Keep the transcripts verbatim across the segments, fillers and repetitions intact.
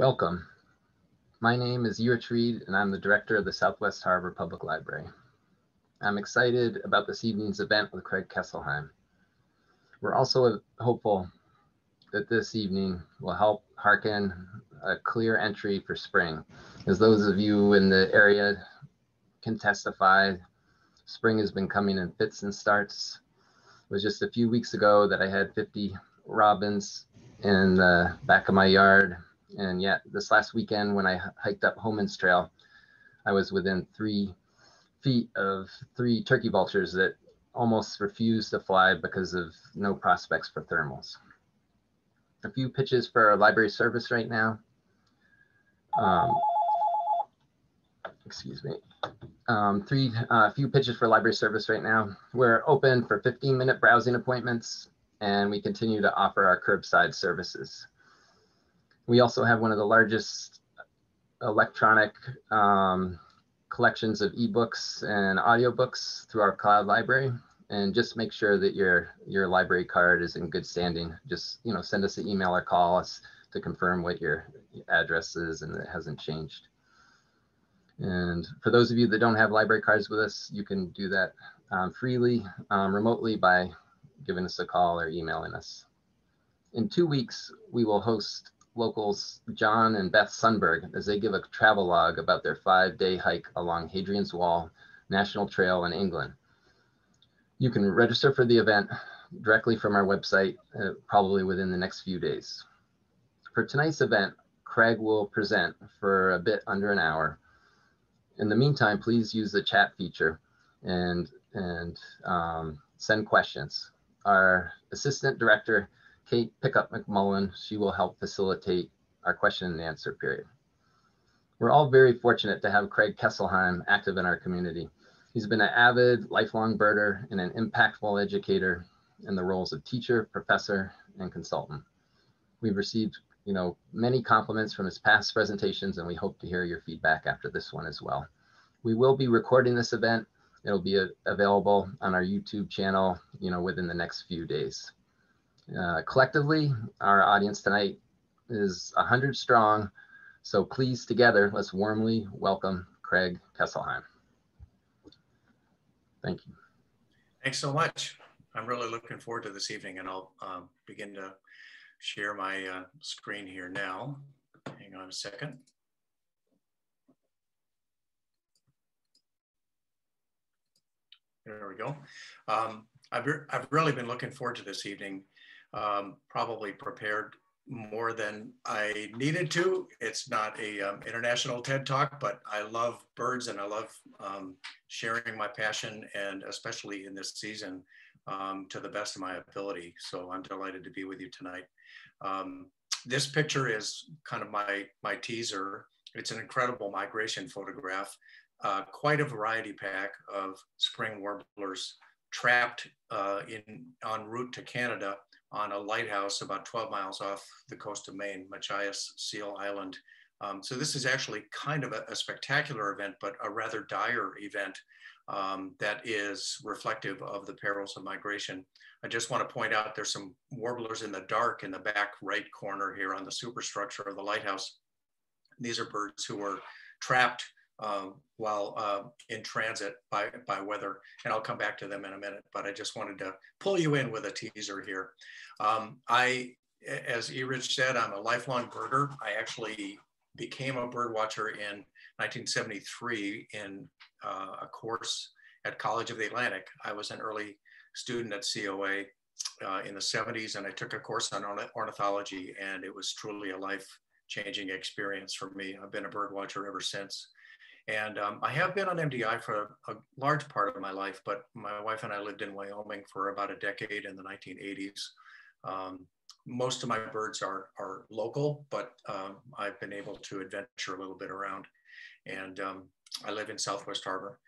Welcome. My name is Yuritreed Reed, and I'm the director of the Southwest Harbor Public Library. I'm excited about this evening's event with Craig Kesselheim. We're also hopeful that this evening will help hearken a clear entry for spring. As those of you in the area can testify, spring has been coming in fits and starts. It was just a few weeks ago that I had fifty robins in the back of my yard. And yet this last weekend when I hiked up Homan's Trail, I was within three feet of three turkey vultures that almost refused to fly because of no prospects for thermals. A few pitches for our library service right now. Um, excuse me. Um, three uh, few pitches for library service right now. We're open for fifteen minute browsing appointments, and we continue to offer our curbside services. We also have one of the largest electronic um, collections of ebooks and audiobooks through our cloud library. And just make sure that your your library card is in good standing. Just you know, send us an email or call us to confirm what your address is and that it hasn't changed. And for those of you that don't have library cards with us, you can do that um, freely, um, remotely by giving us a call or emailing us. In two weeks, we will host locals John and Beth Sundberg as they give a travel log about their five-day hike along Hadrian's Wall National Trail in England. You can register for the event directly from our website, uh, probably within the next few days. For tonight's event, Craig will present for a bit under an hour. In the meantime, please use the chat feature and, and um, send questions. Our assistant director, Kate Pickup McMullen, she will help facilitate our question and answer period. We're all very fortunate to have Craig Kesselheim active in our community. He's been an avid, lifelong birder and an impactful educator in the roles of teacher, professor, and consultant. We've received, you know, many compliments from his past presentations, and we hope to hear your feedback after this one as well. We will be recording this event. It'll be available on our YouTube channel, you know, within the next few days. Uh, collectively, our audience tonight is one hundred strong, so please, together, let's warmly welcome Craig Kesselheim. Thank you. Thanks so much. I'm really looking forward to this evening, and I'll um, begin to share my uh, screen here now. Hang on a second. There we go. Um, I've, re I've really been looking forward to this evening, um, probably prepared more than I needed to. It's not a um, international TED Talk, but I love birds and I love um, sharing my passion, and especially in this season, um, to the best of my ability. So I'm delighted to be with you tonight. Um, this picture is kind of my, my teaser. It's an incredible migration photograph, uh, quite a variety pack of spring warblers trapped uh, in en route to Canada on a lighthouse about twelve miles off the coast of Maine, Machias Seal Island. Um, so this is actually kind of a, a spectacular event, but a rather dire event um, that is reflective of the perils of migration. I just want to point out there's some warblers in the dark in the back right corner here on the superstructure of the lighthouse. These are birds who were trapped uh, while uh, in transit by, by weather. And I'll come back to them in a minute, but I just wanted to pull you in with a teaser here. Um, I, as Eridge said, I'm a lifelong birder. I actually became a bird watcher in nineteen seventy-three in uh, a course at College of the Atlantic. I was an early student at C O A uh, in the seventies, and I took a course on ornithology, and it was truly a life-changing experience for me. I've been a bird watcher ever since. And um, I have been on M D I for a, a large part of my life, but my wife and I lived in Wyoming for about a decade in the nineteen eighties. Um, most of my birds are, are local, but um, I've been able to adventure a little bit around. And um, I live in Southwest Harbor.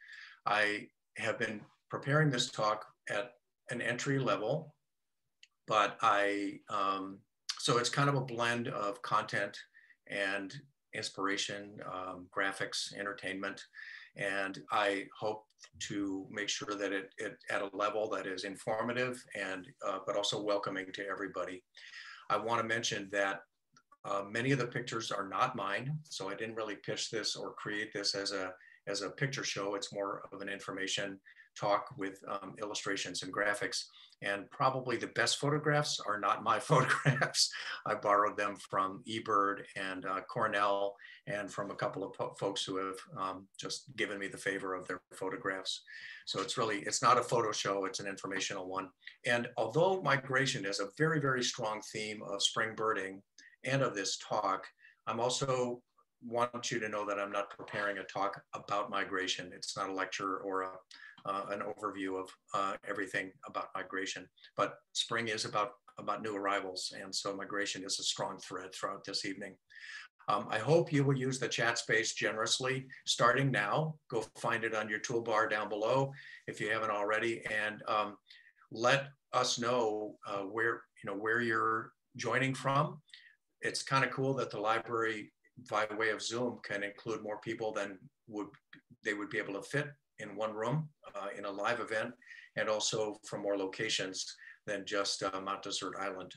I have been preparing this talk at an entry level, but I, um, so it's kind of a blend of content and inspiration, um, graphics, entertainment, and I hope to make sure that it, it at a level that is informative and uh, but also welcoming to everybody. I want to mention that Uh, many of the pictures are not mine, so I didn't really pitch this or create this as a, as a picture show. It's more of an information talk with um, illustrations and graphics. And probably the best photographs are not my photographs. I borrowed them from eBird and uh, Cornell, and from a couple of folks who have um, just given me the favor of their photographs. So it's really, it's not a photo show, it's an informational one. And although migration is a very, very strong theme of spring birding and of this talk, I'm also want you to know that I'm not preparing a talk about migration. It's not a lecture or a Uh, an overview of uh, everything about migration, but spring is about, about new arrivals, and so migration is a strong thread throughout this evening. Um, I hope you will use the chat space generously starting now. Go find it on your toolbar down below if you haven't already, and um, let us know uh, where, you know, where you're joining from. It's kind of cool that the library by way of Zoom can include more people than would they would be able to fit in one room uh, in a live event, and also from more locations than just uh, Mount Desert Island.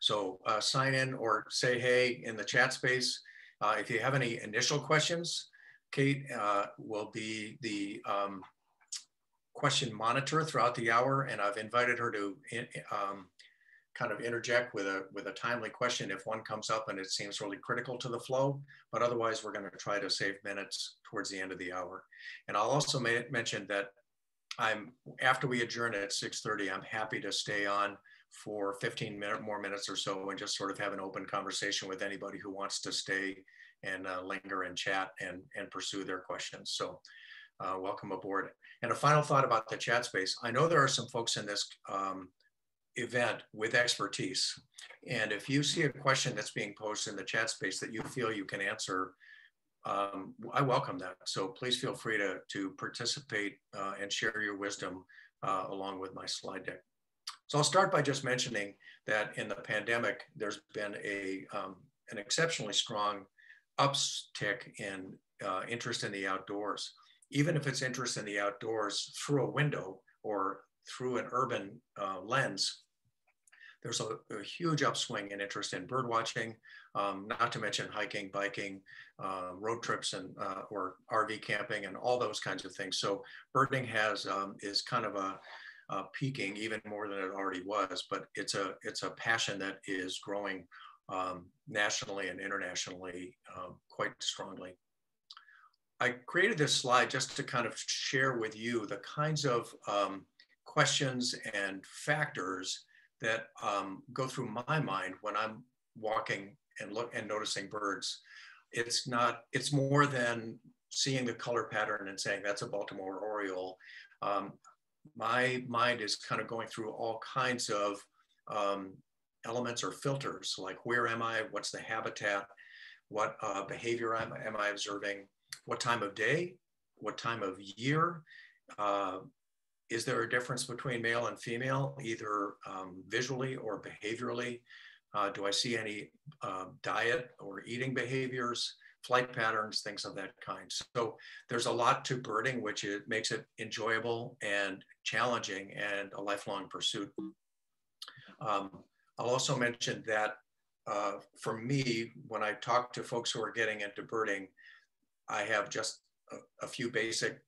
So uh, sign in or say hey in the chat space. Uh, if you have any initial questions, Kate uh, will be the um, question monitor throughout the hour, and I've invited her to in, um, kind of interject with a, with a timely question if one comes up and it seems really critical to the flow, but otherwise we're gonna try to save minutes towards the end of the hour. And I'll also mention that I'm, after we adjourn at six thirty, I'm happy to stay on for fifteen minute, more minutes or so, and just sort of have an open conversation with anybody who wants to stay and uh, linger and chat and, and pursue their questions. So uh, welcome aboard. And a final thought about the chat space. I know there are some folks in this um, event with expertise. And if you see a question that's being posted in the chat space that you feel you can answer, um, I welcome that. So please feel free to, to participate uh, and share your wisdom uh, along with my slide deck. So I'll start by just mentioning that in the pandemic, there's been a, um, an exceptionally strong uptick in uh, interest in the outdoors. Even if it's interest in the outdoors through a window or through an urban uh, lens, there's a, a huge upswing in interest in bird watching, um, not to mention hiking, biking, uh, road trips, and uh, or R V camping, and all those kinds of things. So birding has um, is kind of a, a peaking even more than it already was, but it's a it's a passion that is growing um, nationally and internationally um, quite strongly. I created this slide just to kind of share with you the kinds of um, questions and factors that um, go through my mind when I'm walking and look and noticing birds. It's not, it's more than seeing the color pattern and saying that's a Baltimore Oriole. Um, my mind is kind of going through all kinds of um, elements or filters, like where am I, what's the habitat, what uh, behavior am, am I observing, what time of day, what time of year, uh, is there a difference between male and female, either um, visually or behaviorally? Uh, do I see any uh, diet or eating behaviors, flight patterns, things of that kind? So there's a lot to birding, which it makes it enjoyable and challenging and a lifelong pursuit. Um, I'll also mention that uh, for me, when I talk to folks who are getting into birding, I have just a, a few basic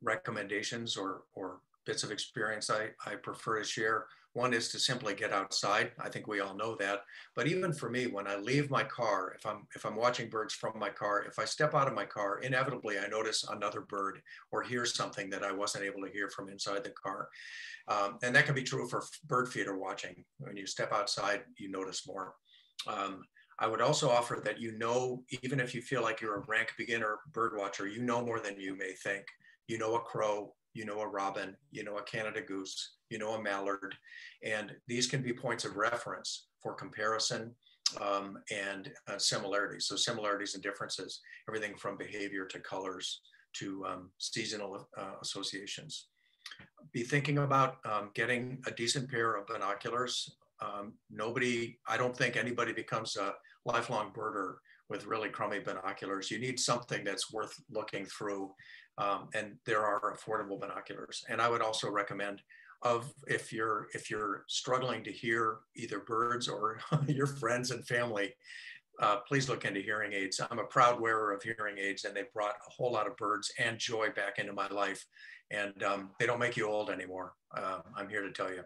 recommendations or, or bits of experience I, I prefer to share. One is to simply get outside. I think we all know that. But even for me, when I leave my car, if I'm, if I'm watching birds from my car, if I step out of my car, inevitably I notice another bird or hear something that I wasn't able to hear from inside the car. Um, and that can be true for bird feeder watching. When you step outside, you notice more. Um, I would also offer that, you know, even if you feel like you're a rank beginner bird watcher, you know more than you may think. You know a crow, you know a robin, you know a Canada goose, you know a mallard. And these can be points of reference for comparison um, and uh, similarities. So similarities and differences, everything from behavior to colors to um, seasonal uh, associations. Be thinking about um, getting a decent pair of binoculars. Um, nobody, I don't think anybody becomes a lifelong birder with really crummy binoculars. You need something that's worth looking through. Um, and there are affordable binoculars. And I would also recommend of if you're if you're struggling to hear either birds or your friends and family, uh, please look into hearing aids. I'm a proud wearer of hearing aids, and they've brought a whole lot of birds and joy back into my life. And um, they don't make you old anymore. Uh, I'm here to tell you.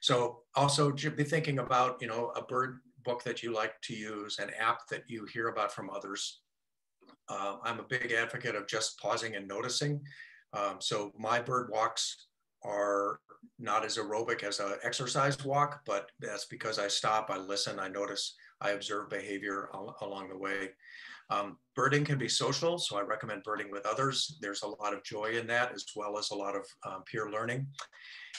So also be thinking about, you know, a bird book that you like to use, an app that you hear about from others. Uh, I'm a big advocate of just pausing and noticing. Um, so my bird walks are not as aerobic as an exercise walk, but that's because I stop, I listen, I notice, I observe behavior al along the way. Um, birding can be social, so I recommend birding with others. There's a lot of joy in that, as well as a lot of um, peer learning.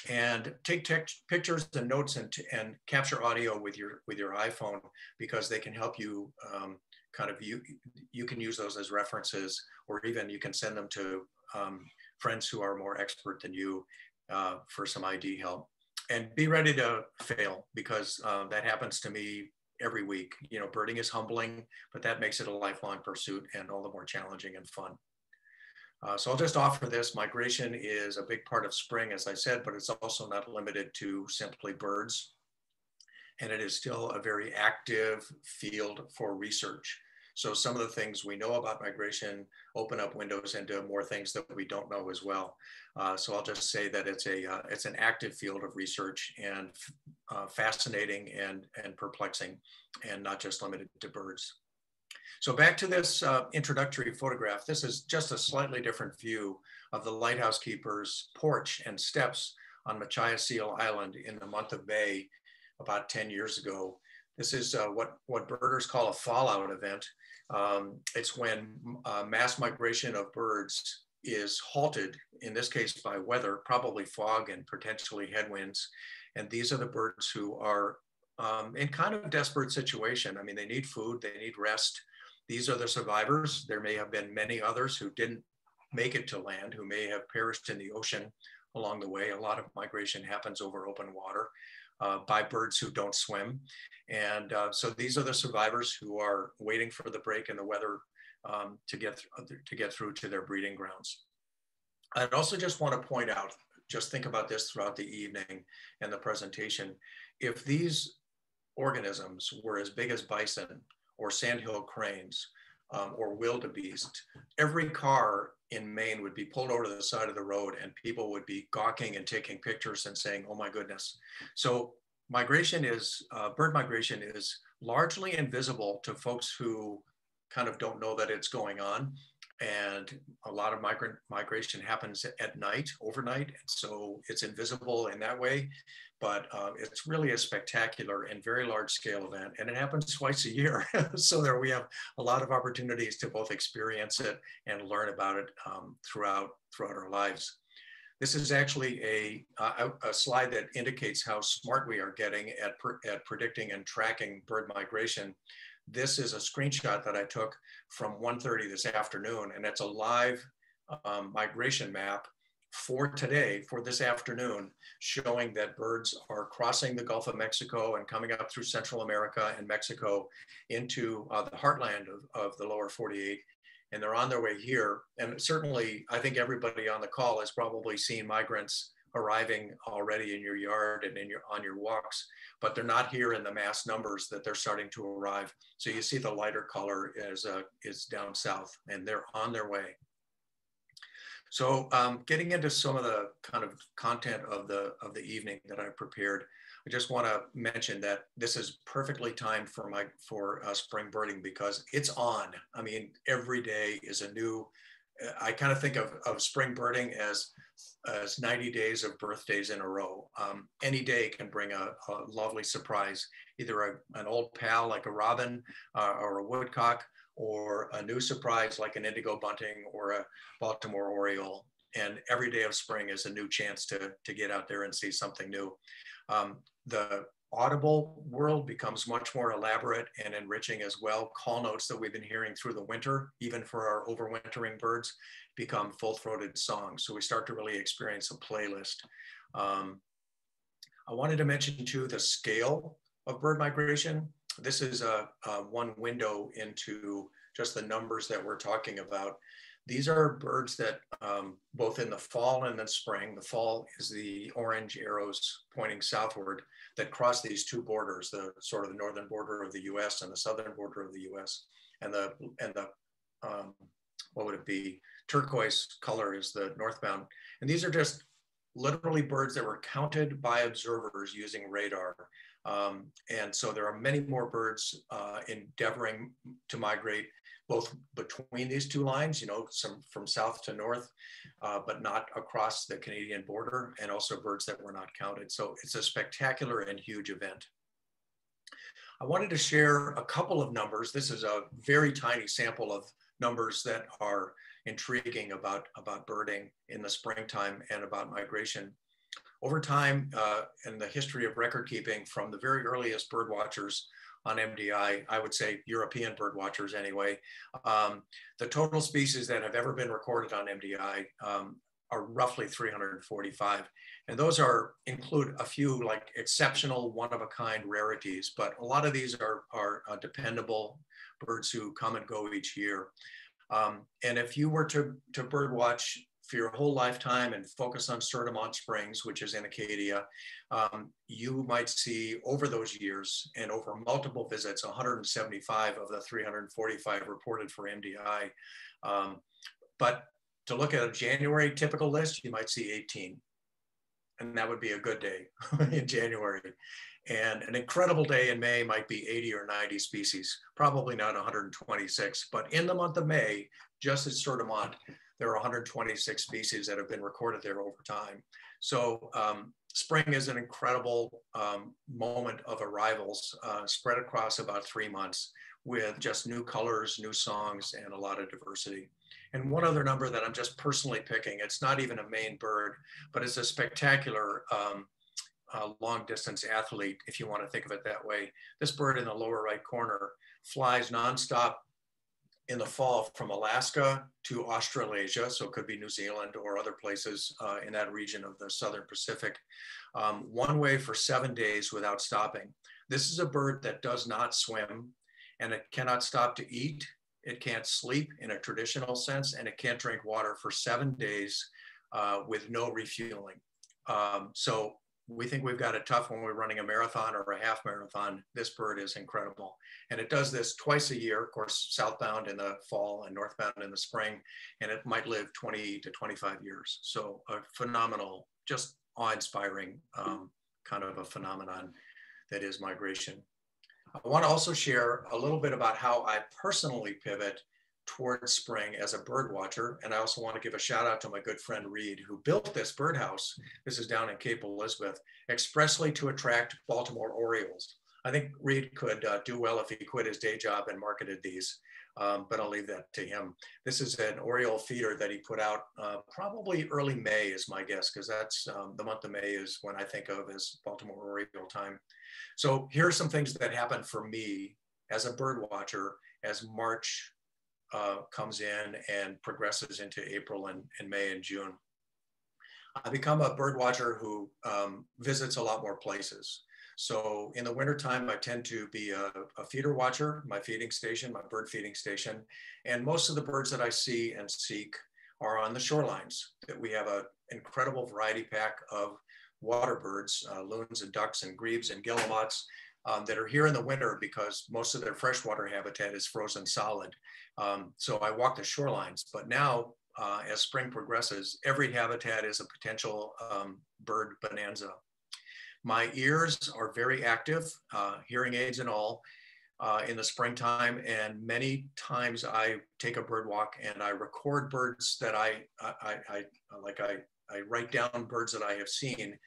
And take pictures and notes and, and capture audio with your with your iPhone, because they can help you um, kind of, you, you can use those as references, or even you can send them to um, friends who are more expert than you uh, for some I D help. And be ready to fail, because uh, that happens to me every week. You know, birding is humbling, but that makes it a lifelong pursuit and all the more challenging and fun. Uh, so I'll just offer this. Migration is a big part of spring, as I said, but it's also not limited to simply birds. And it is still a very active field for research. So some of the things we know about migration open up windows into more things that we don't know as well. Uh, so I'll just say that it's a uh, it's an active field of research, and uh, fascinating and and perplexing, and not just limited to birds. So back to this uh, introductory photograph. This is just a slightly different view of the lighthouse keeper's porch and steps on Machias Seal Island in the month of May, about ten years ago. This is uh, what, what birders call a fallout event. Um, it's when uh, mass migration of birds is halted, in this case by weather, probably fog and potentially headwinds. And these are the birds who are um, in kind of a desperate situation. I mean, they need food, they need rest. These are the survivors. There may have been many others who didn't make it to land, who may have perished in the ocean along the way. A lot of migration happens over open water. Uh, by birds who don't swim. And uh, so these are the survivors who are waiting for the break in the weather um, to, get th to get through to their breeding grounds. I'd also just want to point out, just think about this throughout the evening and the presentation. If these organisms were as big as bison or sandhill cranes um, or wildebeest, every car in Maine would be pulled over to the side of the road, and people would be gawking and taking pictures and saying, oh my goodness. So migration is, uh, bird migration is largely invisible to folks who kind of don't know that it's going on. And a lot of migrant migration happens at night, overnight. So it's invisible in that way, but uh, it's really a spectacular and very large scale event. And it happens twice a year. So there we have a lot of opportunities to both experience it and learn about it um, throughout, throughout our lives. This is actually a, a, a slide that indicates how smart we are getting at, per, at predicting and tracking bird migration. This is a screenshot that I took from one thirty this afternoon, and it's a live um, migration map for today, for this afternoon, showing that birds are crossing the Gulf of Mexico and coming up through Central America and Mexico into uh, the heartland of, of the lower forty-eight. And they're on their way here. And certainly, I think everybody on the call has probably seen migrants arriving already in your yard and in your, on your walks, but they're not here in the mass numbers that they're starting to arrive. So you see the lighter color is, uh, is down south, and they're on their way. So um, getting into some of the kind of content of the, of the evening that I prepared, I just want to mention that this is perfectly timed for, my, for uh, spring birding, because it's on. I mean, every day is a new, I kind of think of, of spring birding as as ninety days of birthdays in a row. Um, any day can bring a, a lovely surprise, either a, an old pal like a robin uh, or a woodcock, or a new surprise like an indigo bunting or a Baltimore Oriole. And every day of spring is a new chance to, to get out there and see something new. Um, the audible world becomes much more elaborate and enriching as well. Call notes that we've been hearing through the winter, even for our overwintering birds, become full-throated songs. So we start to really experience a playlist. Um, I wanted to mention too the scale of bird migration. This is a, a one window into just the numbers that we're talking about. These are birds that um, both in the fall and the spring, the fall is the orange arrows pointing southward that cross these two borders, the sort of the northern border of the U S and the southern border of the U S. And the, and the um, what would it be? Turquoise color is the northbound. And these are just literally birds that were counted by observers using radar. Um, and so there are many more birds uh, endeavoring to migrate both between these two lines, you know, some from south to north, uh, but not across the Canadian border, and also birds that were not counted. So it's a spectacular and huge event. I wanted to share a couple of numbers. This is a very tiny sample of numbers that are intriguing about, about birding in the springtime and about migration. Over time, uh, in the history of record keeping, from the very earliest bird watchers on M D I, I would say European bird watchers anyway, um, the total species that have ever been recorded on M D I um, are roughly three hundred forty-five. And those are include a few like exceptional one-of-a-kind rarities, but a lot of these are, are uh, dependable birds who come and go each year. Um, and if you were to, to bird watch for your whole lifetime and focus on Sieur de Monts Springs, which is in Acadia, um, you might see over those years and over multiple visits, one hundred seventy-five of the three hundred forty-five reported for M D I. Um, but to look at a January typical list, you might see eighteen. And that would be a good day in January. And an incredible day in May might be eighty or ninety species, probably not one hundred twenty-six. But in the month of May, just at Sieur de Monts, there are one hundred twenty-six species that have been recorded there over time. So um, spring is an incredible um, moment of arrivals uh, spread across about three months with just new colors, new songs, and a lot of diversity. And one other number that I'm just personally picking, it's not even a Maine bird, but it's a spectacular um, uh, long distance athlete, if you want to think of it that way. This bird in the lower right corner flies nonstop in the fall from Alaska to Australasia, so it could be New Zealand or other places uh, in that region of the Southern Pacific, um, one way for seven days without stopping. This is a bird that does not swim, and it cannot stop to eat, it can't sleep in a traditional sense, and it can't drink water for seven days uh, with no refueling. Um, so we think we've got it tough when we're running a marathon or a half marathon. This bird is incredible. And it does this twice a year, of course, southbound in the fall and northbound in the spring, and it might live twenty to twenty-five years. So a phenomenal, just awe-inspiring um, kind of a phenomenon that is migration. I want to also share a little bit about how I personally pivot towards spring as a bird watcher. And I also want to give a shout out to my good friend Reed, who built this birdhouse. This is down in Cape Elizabeth, expressly to attract Baltimore Orioles. I think Reed could uh, do well if he quit his day job and marketed these, um, but I'll leave that to him. This is an Oriole feeder that he put out uh, probably early May is my guess, because that's um, the month of May is when I think of as Baltimore Oriole time. So here are some things that happen for me as a bird watcher as March Uh, comes in and progresses into April and, and May and June. I become a bird watcher who um, visits a lot more places. So in the wintertime, I tend to be a, a feeder watcher, my feeding station, my bird feeding station. And most of the birds that I see and seek are on the shorelines. That we have an incredible variety pack of water birds, uh, loons and ducks and grebes and guillemots, Um, that are here in the winter because most of their freshwater habitat is frozen solid. Um, so I walk the shorelines, but now uh, as spring progresses, every habitat is a potential um, bird bonanza. My ears are very active, uh, hearing aids and all, uh, in the springtime. And many times I take a bird walk and I record birds that I, I, I, I like I, I write down birds that I have seen.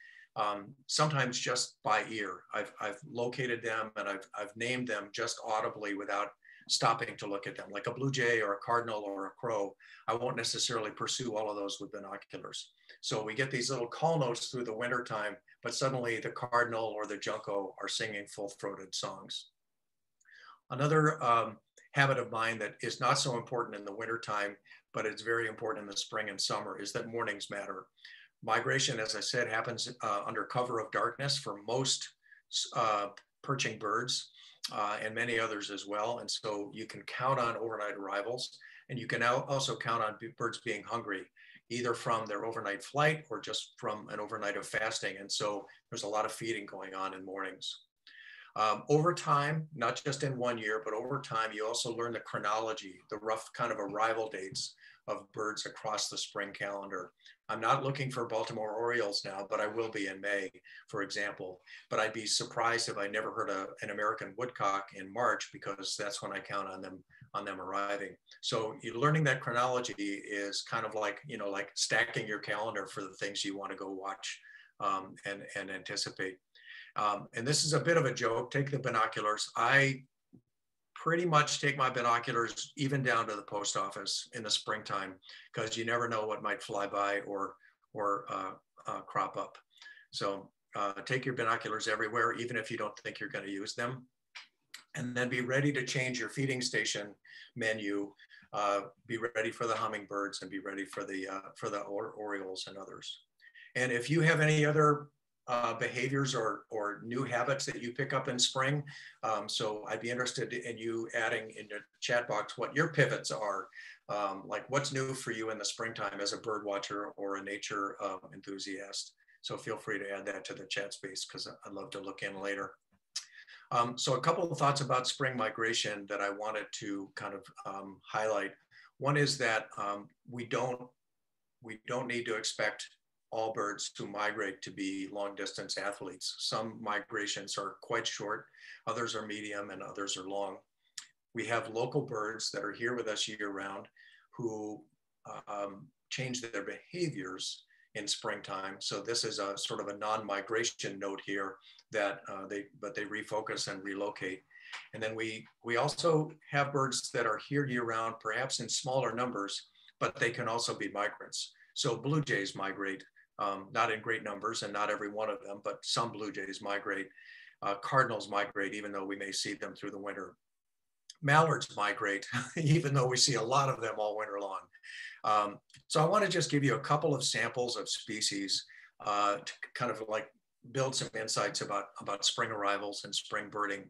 Um, sometimes just by ear. I've, I've located them and I've, I've named them just audibly without stopping to look at them, like a blue jay or a cardinal or a crow. I won't necessarily pursue all of those with binoculars. So we get these little call notes through the wintertime, but suddenly the cardinal or the junco are singing full-throated songs. Another um, habit of mine that is not so important in the wintertime, but it's very important in the spring and summer, is that mornings matter. Migration, as I said, happens uh, under cover of darkness for most uh, perching birds. uh, and many others as well. And so you can count on overnight arrivals, and you can also count on birds being hungry, either from their overnight flight or just from an overnight of fasting. And so there's a lot of feeding going on in mornings. Um, over time, not just in one year, but over time, you also learn the chronology, the rough kind of arrival dates of birds across the spring calendar. I'm not looking for Baltimore Orioles now, but I will be in May, for example. But I'd be surprised if I never heard a, an American woodcock in March, because that's when I count on them on them arriving. So you're learning that chronology is kind of like, you know, like stacking your calendar for the things you want to go watch um, and, and anticipate. Um, and this is a bit of a joke, take the binoculars. I pretty much take my binoculars even down to the post office in the springtime, because you never know what might fly by or, or uh, uh, crop up. So uh, take your binoculars everywhere, even if you don't think you're going to use them. And then be ready to change your feeding station menu, uh, be ready for the hummingbirds, and be ready for the, uh, for the or orioles and others. And if you have any other Uh, behaviors or, or new habits that you pick up in spring. Um, so I'd be interested in you adding in your chat box what your pivots are, um, like what's new for you in the springtime as a bird watcher or a nature uh, enthusiast. So feel free to add that to the chat space, because I'd love to look in later. Um, so a couple of thoughts about spring migration that I wanted to kind of um, highlight. One is that um, we don't, we don't need to expect all birds who migrate to be long distance athletes. Some migrations are quite short, others are medium, and others are long. We have local birds that are here with us year round who um, change their behaviors in springtime. So this is a sort of a non-migration note here that uh, they, but they refocus and relocate. And then we, we also have birds that are here year round, perhaps in smaller numbers, but they can also be migrants. So blue jays migrate. Um, not in great numbers and not every one of them, but some blue jays migrate. Uh, cardinals migrate, even though we may see them through the winter. Mallards migrate, even though we see a lot of them all winter long. Um, so I want to just give you a couple of samples of species uh, to kind of like build some insights about, about spring arrivals and spring birding.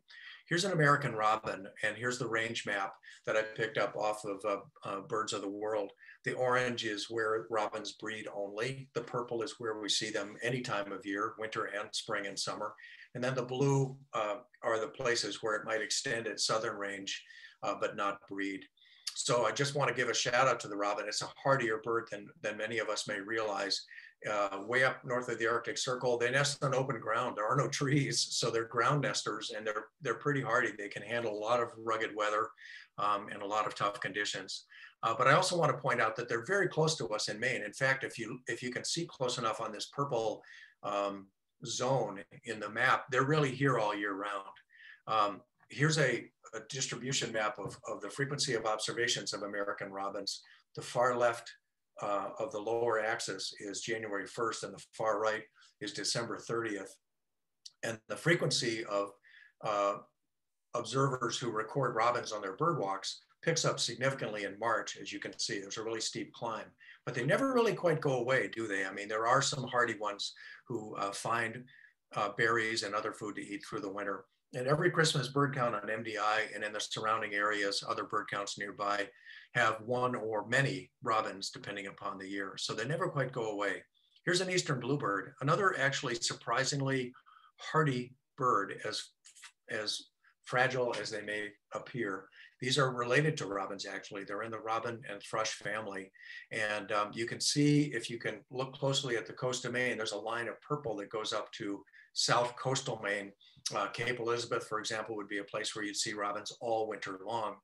Here's an American robin, and here's the range map that I picked up off of uh, uh, Birds of the World. The orange is where robins breed only. The purple is where we see them any time of year, winter and spring and summer. And then the blue uh, are the places where it might extend its southern range, uh, but not breed. So I just want to give a shout out to the robin. It's a hardier bird than, than many of us may realize. Uh, way up north of the Arctic Circle, they nest on open ground. There are no trees, so they're ground nesters, and they're, they're pretty hardy. They can handle a lot of rugged weather um, and a lot of tough conditions. Uh, but I also want to point out that they're very close to us in Maine. In fact, if you if you can see close enough on this purple um, zone in the map, they're really here all year round. Um, here's a, a distribution map of, of the frequency of observations of American robins. The far left uh, of the lower axis is January first, and the far right is December thirtieth. And the frequency of uh, observers who record robins on their bird walks picks up significantly in March. As you can see, there's a really steep climb, but they never really quite go away, do they? I mean, there are some hardy ones who uh, find uh, berries and other food to eat through the winter. And every Christmas, bird count on M D I and in the surrounding areas, other bird counts nearby have one or many robins, depending upon the year. So they never quite go away. Here's an eastern bluebird, another actually surprisingly hardy bird, as, as fragile as they may appear. These are related to robins, actually. They're in the robin and thrush family. And um, you can see, if you can look closely at the coast of Maine, there's a line of purple that goes up to south coastal Maine. Uh, Cape Elizabeth, for example, would be a place where you'd see robins all winter long.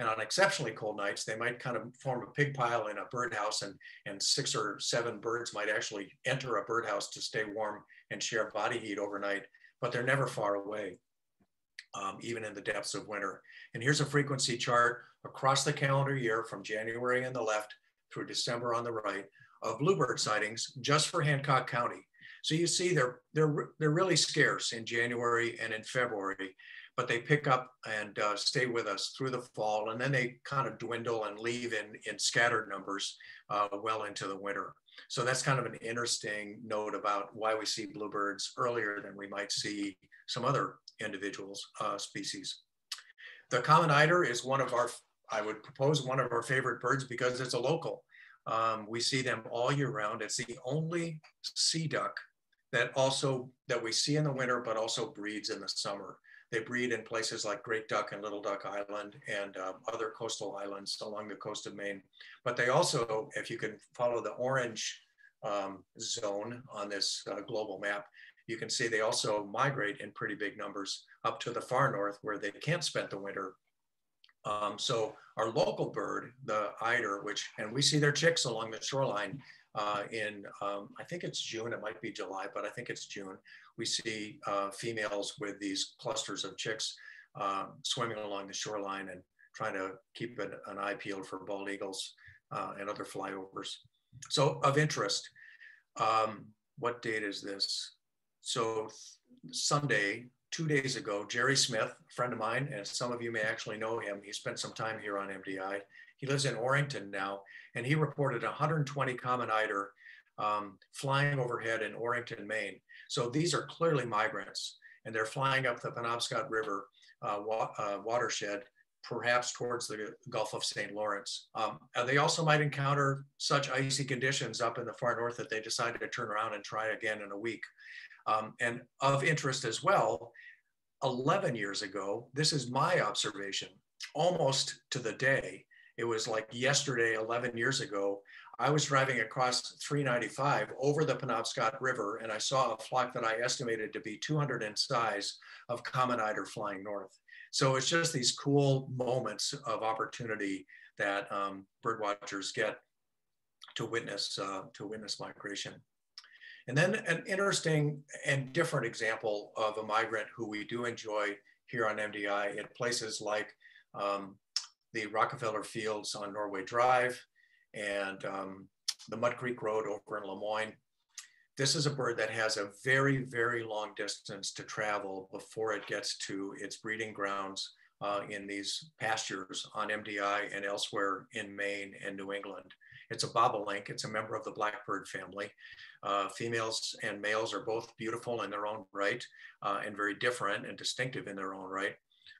And on exceptionally cold nights, they might kind of form a pig pile in a birdhouse, and, and six or seven birds might actually enter a birdhouse to stay warm and share body heat overnight, but they're never far away. Um, even in the depths of winter. And here's a frequency chart across the calendar year from January on the left through December on the right of bluebird sightings just for Hancock County. So you see they're, they're, they're really scarce in January and in February, but they pick up and uh, stay with us through the fall, and then they kind of dwindle and leave in, in scattered numbers uh, well into the winter. So that's kind of an interesting note about why we see bluebirds earlier than we might see some other individuals, uh, species. The common eider is one of our, I would propose one of our favorite birds because it's a local. Um, we see them all year round. It's the only sea duck that also, that we see in the winter, but also breeds in the summer. They breed in places like Great Duck and Little Duck Island and uh, other coastal islands along the coast of Maine. But they also, if you can follow the orange um, zone on this uh, global map, you can see they also migrate in pretty big numbers up to the far north where they can't spend the winter. Um, so our local bird, the eider, which, and we see their chicks along the shoreline uh, in, um, I think it's June, it might be July, but I think it's June. We see uh, females with these clusters of chicks uh, swimming along the shoreline and trying to keep an, an eye peeled for bald eagles uh, and other flyovers. So of interest, um, what date is this? So Sunday, two days ago, Jerry Smith, a friend of mine, and some of you may actually know him, he spent some time here on M D I. He lives in Orrington now, and he reported one hundred twenty common eider Um, flying overhead in Orrington, Maine. So these are clearly migrants, and they're flying up the Penobscot River uh, wa uh, watershed, perhaps towards the Gulf of Saint Lawrence. Um, they also might encounter such icy conditions up in the far north that they decided to turn around and try again in a week. Um, and of interest as well, eleven years ago, this is my observation, almost to the day, it was like yesterday, eleven years ago, I was driving across three ninety-five over the Penobscot River, and I saw a flock that I estimated to be two hundred in size of common eider flying north. So it's just these cool moments of opportunity that um, bird watchers get to witness, uh, to witness migration. And then an interesting and different example of a migrant who we do enjoy here on M D I at places like um, the Rockefeller Fields on Norway Drive, and um, the Mud Creek Road over in Lemoyne. This is a bird that has a very, very long distance to travel before it gets to its breeding grounds uh, in these pastures on M D I and elsewhere in Maine and New England. It's a bobolink, it's a member of the blackbird family. Uh, females and males are both beautiful in their own right uh, and very different and distinctive in their own right.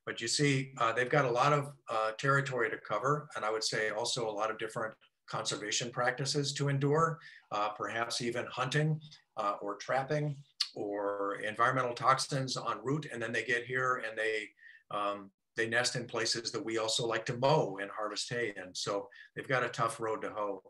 But you see, uh, they've got a lot of uh, territory to cover, and I would say also a lot of different conservation practices to endure, uh, perhaps even hunting uh, or trapping or environmental toxins en route. And then they get here and they, um, they nest in places that we also like to mow and harvest hay in. So they've got a tough road to hoe.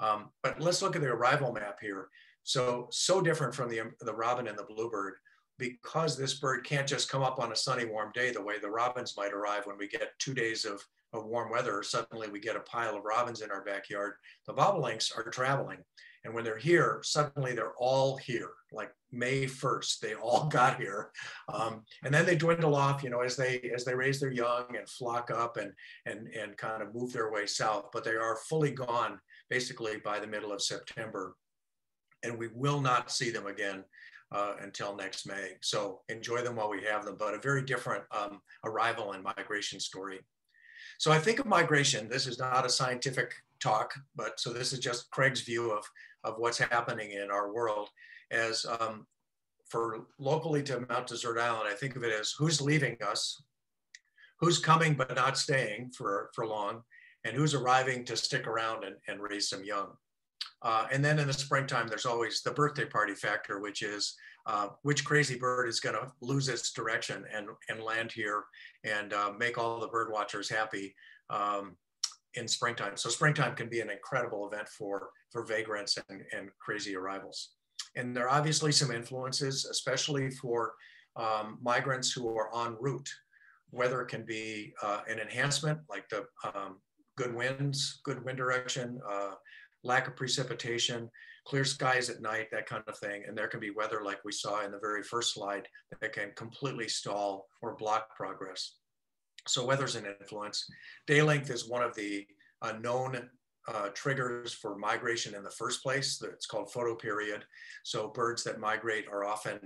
Um, but let's look at the arrival map here. So, so different from the, the robin and the bluebird, because this bird can't just come up on a sunny, warm day the way the robins might arrive. When we get two days of of warm weather, suddenly we get a pile of robins in our backyard. The bobolinks are traveling. And when they're here, suddenly they're all here, like May first, they all got here. Um, and then they dwindle off, you know, as they as they raise their young and flock up and, and, and kind of move their way south, but they are fully gone basically by the middle of September. And we will not see them again Uh, until next May. So enjoy them while we have them, but a very different um, arrival and migration story. So I think of migration, this is not a scientific talk, but so this is just Craig's view of, of what's happening in our world as um, for locally to Mount Desert Island, I think of it as who's leaving us, who's coming but not staying for, for long, and who's arriving to stick around and, and raise some young. Uh, and then in the springtime, there's always the birthday party factor, which is uh, which crazy bird is going to lose its direction and, and land here and uh, make all the bird watchers happy um, in springtime. So springtime can be an incredible event for, for vagrants and, and crazy arrivals. And there are obviously some influences, especially for um, migrants who are en route. Weather can be uh, an enhancement, like the um, good winds, good wind direction, uh, lack of precipitation, clear skies at night, that kind of thing. And there can be weather like we saw in the very first slide that can completely stall or block progress. So weather's an influence. Day length is one of the uh, known uh, triggers for migration in the first place. It's called photoperiod. So birds that migrate are often,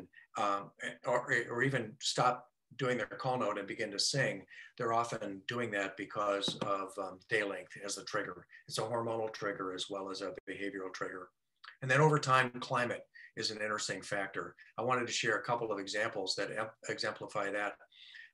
um, or, or even stop doing their call note and begin to sing, they're often doing that because of um, day length as a trigger. It's a hormonal trigger as well as a behavioral trigger. And then over time, climate is an interesting factor. I wanted to share a couple of examples that exemplify that.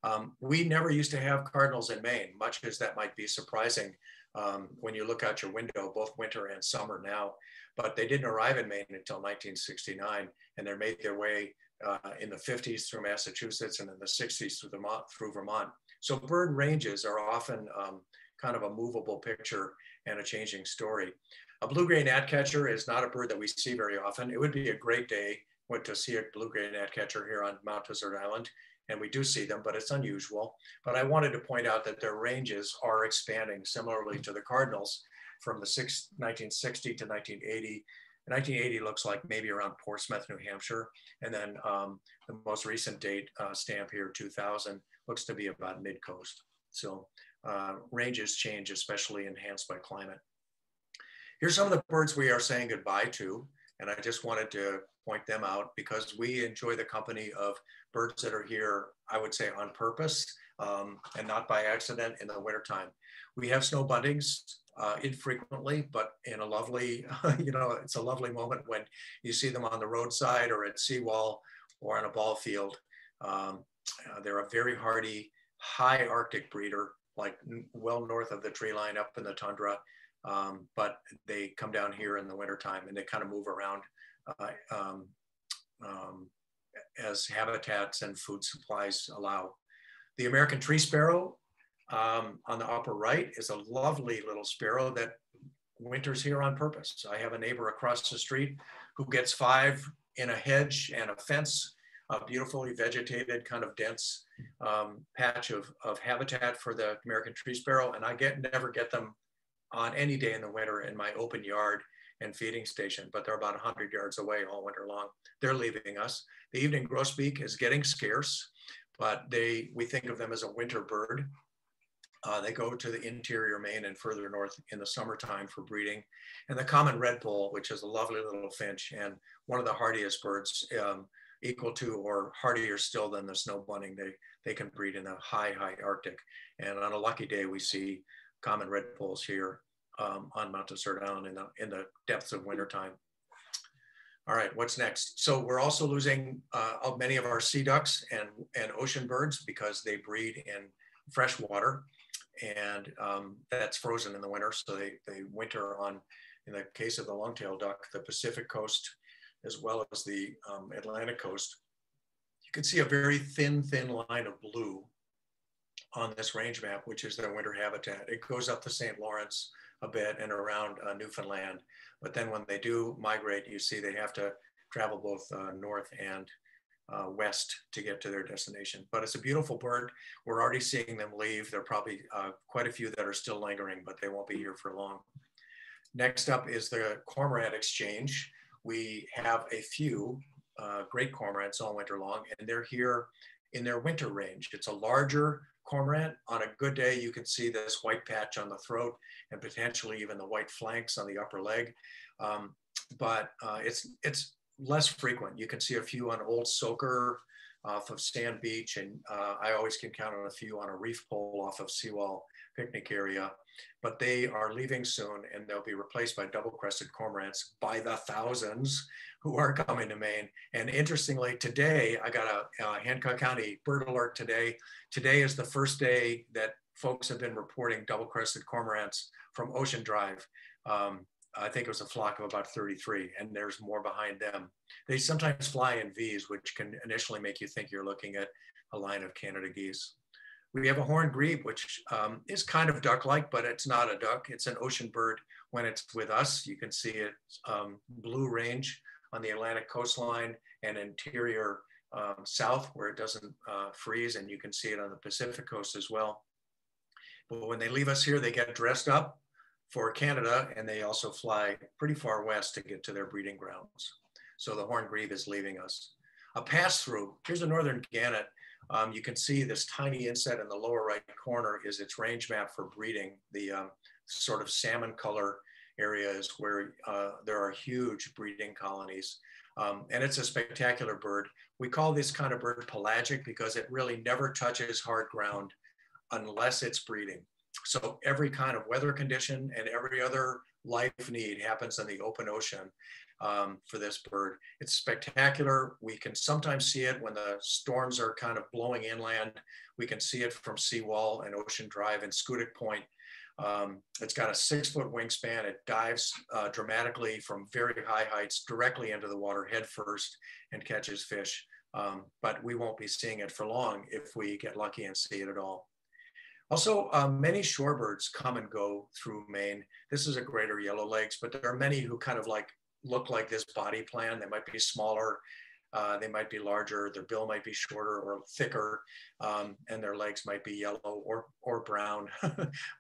Um, we never used to have cardinals in Maine, much as that might be surprising um, when you look out your window, both winter and summer now, but they didn't arrive in Maine until nineteen sixty-nine, and they made their way uh, in the fifties through Massachusetts and in the sixties through, the, through Vermont. So bird ranges are often um, kind of a movable picture and a changing story. A blue-gray gnatcatcher is not a bird that we see very often. It would be a great day to see a blue-gray gnatcatcher here on Mount Desert Island, and we do see them, but it's unusual. But I wanted to point out that their ranges are expanding similarly to the cardinals from the nineteen sixty to nineteen eighty. nineteen eighty looks like maybe around Portsmouth, New Hampshire. And then um, the most recent date uh, stamp here, two thousand, looks to be about mid-coast. So uh, ranges change, especially enhanced by climate. Here's some of the birds we are saying goodbye to, and I just wanted to point them out because we enjoy the company of birds that are here, I would say on purpose um, and not by accident in the wintertime. We have snow buntings uh, infrequently, but in a lovely, you know, it's a lovely moment when you see them on the roadside or at seawall or on a ball field. Um, uh, they're a very hardy, high Arctic breeder, like well north of the tree line up in the tundra. Um, but they come down here in the wintertime and they kind of move around uh, um, um, as habitats and food supplies allow. The American tree sparrow um, on the upper right is a lovely little sparrow that winters here on purpose. I have a neighbor across the street who gets five in a hedge and a fence, a beautifully vegetated kind of dense um, patch of, of habitat for the American tree sparrow, and I get never get them on any day in the winter in my open yard and feeding station, but they're about one hundred yards away all winter long. They're leaving us. The evening grosbeak is getting scarce, but they we think of them as a winter bird. Uh, they go to the interior Maine and further north in the summertime for breeding. And the common redpoll, which is a lovely little finch and one of the hardiest birds, um, equal to or hardier still than the snow bunting. They, they can breed in the high, high Arctic. And on a lucky day, we see common redpolls here um, on Mount Desert Island in the, in the depths of wintertime. All right, what's next? So we're also losing uh, many of our sea ducks and, and ocean birds because they breed in fresh water and um, that's frozen in the winter. So they, they winter on, in the case of the long-tailed duck, the Pacific coast, as well as the um, Atlantic coast. You can see a very thin, thin line of blue on this range map, which is their winter habitat. It goes up the Saint Lawrence a bit and around uh, Newfoundland. But then when they do migrate, you see they have to travel both uh, north and uh, west to get to their destination. But it's a beautiful bird. We're already seeing them leave. There are probably uh, quite a few that are still lingering, but they won't be here for long. Next up is the cormorant exchange. We have a few uh, great cormorants all winter long, and they're here in their winter range. It's a larger cormorant. On a good day, you can see this white patch on the throat and potentially even the white flanks on the upper leg. Um, but uh, it's, it's less frequent. You can see a few on Old Soaker off of Sand Beach, and uh, I always can count on a few on a reef pole off of Seawall Picnic Area. But they are leaving soon, and they'll be replaced by double-crested cormorants by the thousands who are coming to Maine. And interestingly, today, I got a, a Hancock County bird alert today. Today is the first day that folks have been reporting double-crested cormorants from Ocean Drive. Um, I think it was a flock of about thirty-three, and there's more behind them. They sometimes fly in V's, which can initially make you think you're looking at a line of Canada geese. We have a horned grebe, which um, is kind of duck-like, but it's not a duck. It's an ocean bird when it's with us. You can see its um, blue range on the Atlantic coastline and interior um, south where it doesn't uh, freeze, and you can see it on the Pacific coast as well. But when they leave us here, they get dressed up for Canada, and they also fly pretty far west to get to their breeding grounds. So the horned grebe is leaving us. A pass-through, here's a northern gannet. Um, you can see this tiny inset in the lower right corner is its range map for breeding. The um, sort of salmon color area is where uh, there are huge breeding colonies. Um, and it's a spectacular bird. We call this kind of bird pelagic because it really never touches hard ground unless it's breeding. So every kind of weather condition and every other life need happens in the open ocean um, for this bird. It's spectacular. We can sometimes see it when the storms are kind of blowing inland. We can see it from Seawall and Ocean Drive and Scudic Point. Um, it's got a six foot wingspan. It dives uh, dramatically from very high heights directly into the water head first and catches fish. Um, but we won't be seeing it for long if we get lucky and see it at all. Also, uh, many shorebirds come and go through Maine. This is a greater yellowlegs, but there are many who kind of like look like this body plan. They might be smaller, uh, they might be larger, their bill might be shorter or thicker, um, and their legs might be yellow or, or brown.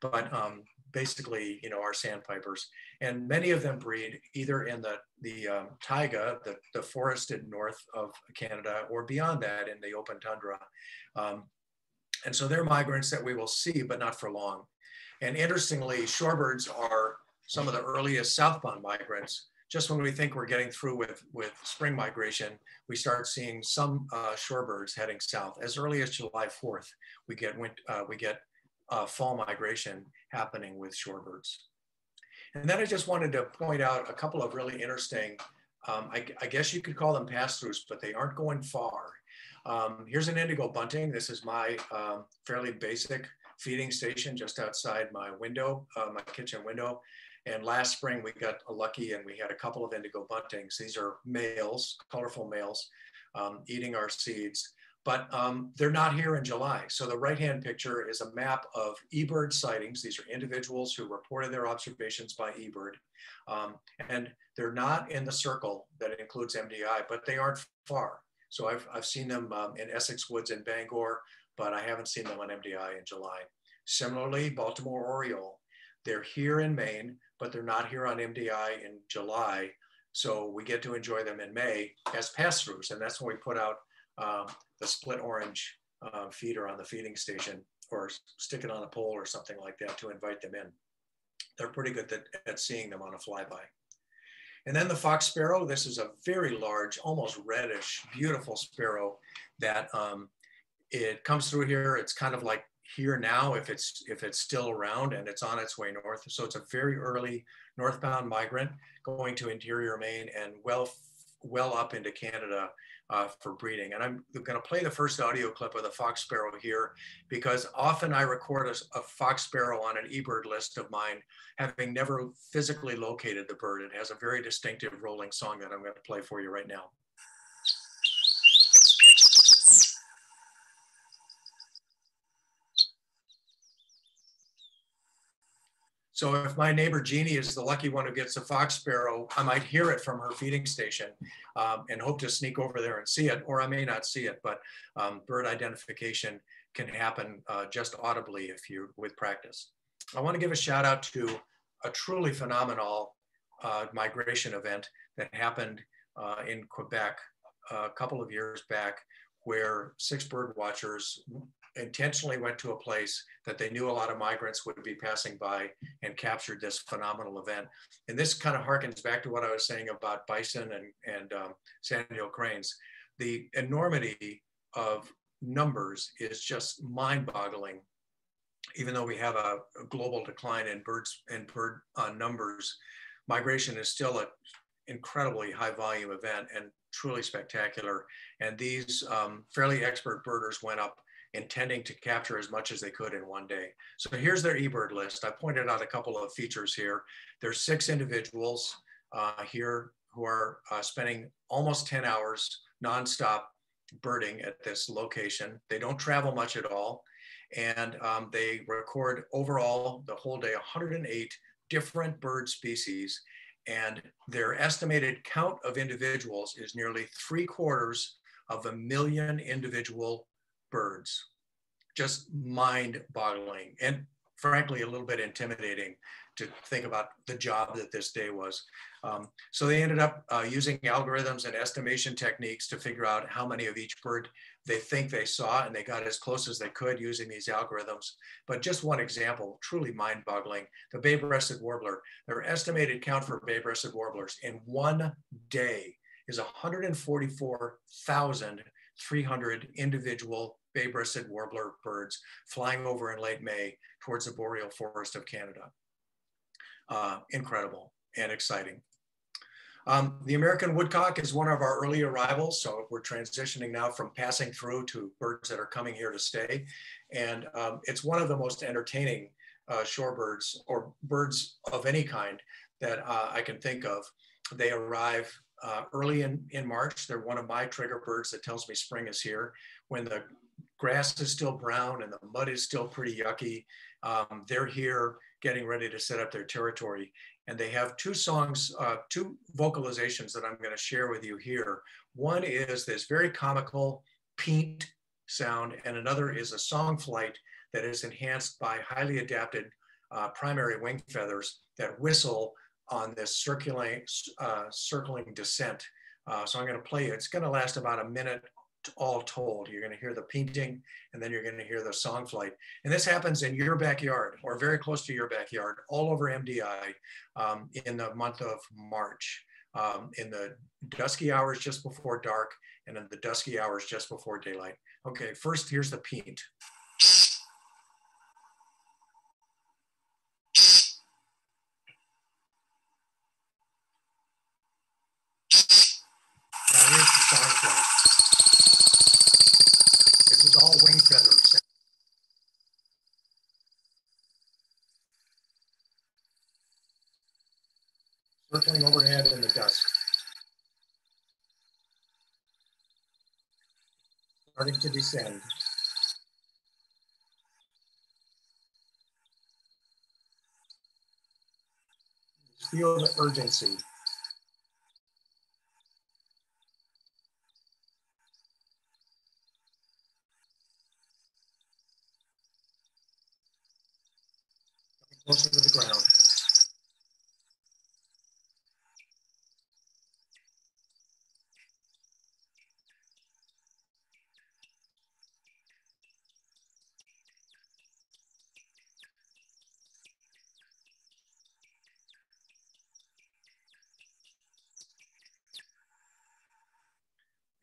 But um, basically, you know, our sandpipers. And many of them breed either in the, the um, taiga, the, the forested north of Canada, or beyond that in the open tundra. Um, And so they're migrants that we will see, but not for long. And interestingly, shorebirds are some of the earliest southbound migrants. Just when we think we're getting through with, with spring migration, we start seeing some uh, shorebirds heading south. As early as July fourth, we get, uh, we get uh, fall migration happening with shorebirds. And then I just wanted to point out a couple of really interesting, um, I, I guess you could call them pass-throughs, but they aren't going far. Um, here's an indigo bunting. This is my um, fairly basic feeding station just outside my window, uh, my kitchen window. And last spring we got lucky and we had a couple of indigo buntings. These are males, colorful males, um, eating our seeds, but um, they're not here in July. So the right-hand picture is a map of eBird sightings. These are individuals who reported their observations by eBird. Um, and they're not in the circle that includes M D I, but they aren't far. So I've, I've seen them um, in Essex Woods and Bangor, but I haven't seen them on M D I in July. Similarly, Baltimore Oriole, they're here in Maine, but they're not here on M D I in July. So we get to enjoy them in May as pass-throughs. And that's when we put out um, the split orange uh, feeder on the feeding station or stick it on a pole or something like that to invite them in. They're pretty good at, at seeing them on a flyby. And then the fox sparrow, this is a very large, almost reddish, beautiful sparrow that um, it comes through here. It's kind of like here now if it's, if it's still around, and it's on its way north. So it's a very early northbound migrant going to interior Maine and well, well up into Canada uh, for breeding. And I'm gonna play the first audio clip of the fox sparrow here because often I record a, a fox sparrow on an eBird list of mine, having never physically located the bird. It has a very distinctive rolling song that I'm gonna play for you right now. So if my neighbor Jeannie is the lucky one who gets a fox sparrow, I might hear it from her feeding station um, and hope to sneak over there and see it, or I may not see it, but um, bird identification can happen uh, just audibly if you with practice. I wanna give a shout out to a truly phenomenal uh, migration event that happened uh, in Quebec a couple of years back, where six bird watchers intentionally went to a place that they knew a lot of migrants would be passing by and captured this phenomenal event. And this kind of harkens back to what I was saying about bison and, and um, sandhill cranes. The enormity of numbers is just mind-boggling, even though we have a, a global decline in birds and bird uh, numbers. Migration is still an incredibly high volume event and truly spectacular. And these um, fairly expert birders went up intending to capture as much as they could in one day. So here's their eBird list. I pointed out a couple of features here. There's six individuals uh, here who are uh, spending almost ten hours nonstop birding at this location. They don't travel much at all. And um, they record overall the whole day, one hundred eight different bird species. And their estimated count of individuals is nearly three quarters of a million individual birds. Just mind-boggling and frankly a little bit intimidating to think about the job that this day was. Um, so they ended up uh, using algorithms and estimation techniques to figure out how many of each bird they think they saw, and they got as close as they could using these algorithms. But just one example, truly mind-boggling, the bay-breasted warbler. Their estimated count for bay-breasted warblers in one day is one hundred forty-four thousand three hundred individual bay-breasted warbler birds flying over in late May towards the boreal forest of Canada. Uh, incredible and exciting. Um, the American woodcock is one of our early arrivals, so we're transitioning now from passing through to birds that are coming here to stay. And um, it's one of the most entertaining uh, shorebirds, or birds of any kind, that uh, I can think of. They arrive uh, early in, in March. They're one of my trigger birds that tells me spring is here, when the grass is still brown and the mud is still pretty yucky. Um, they're here getting ready to set up their territory. And they have two songs, uh, two vocalizations that I'm going to share with you here. One is this very comical peent sound, and another is a song flight that is enhanced by highly adapted uh, primary wing feathers that whistle on this circulating, uh, circling descent. Uh, so I'm going to play it. It's going to last about a minute all told. You're going to hear the painting, and then you're going to hear the song flight. And this happens in your backyard, or very close to your backyard, all over M D I um, in the month of March, um, in the dusky hours just before dark, and in the dusky hours just before daylight. Okay, first here's the paint. Circling overhead in the dusk. Starting to descend. Feel the urgency. Coming closer to the ground.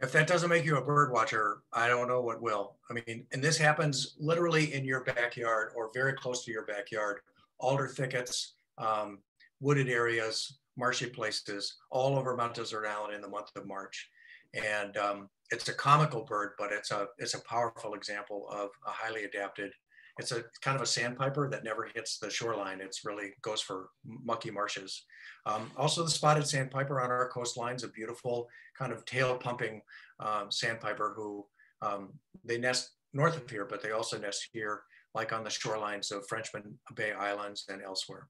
If that doesn't make you a bird watcher, I don't know what will. I mean, and this happens literally in your backyard or very close to your backyard, alder thickets, um, wooded areas, marshy places, all over Mount Desert Island in the month of March. And um, it's a comical bird, but it's a, it's a powerful example of a highly adapted, it's a kind of a sandpiper that never hits the shoreline. It's really goes for mucky marshes. Um, also, the spotted sandpiper on our coastline is a beautiful kind of tail pumping um, sandpiper who um, they nest north of here, but they also nest here, like on the shorelines of Frenchman Bay Islands and elsewhere.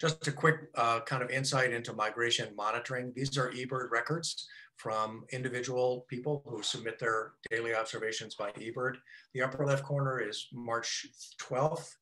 Just a quick uh, kind of insight into migration monitoring. These are eBird records from individual people who submit their daily observations by eBird. The upper left corner is March twelfth.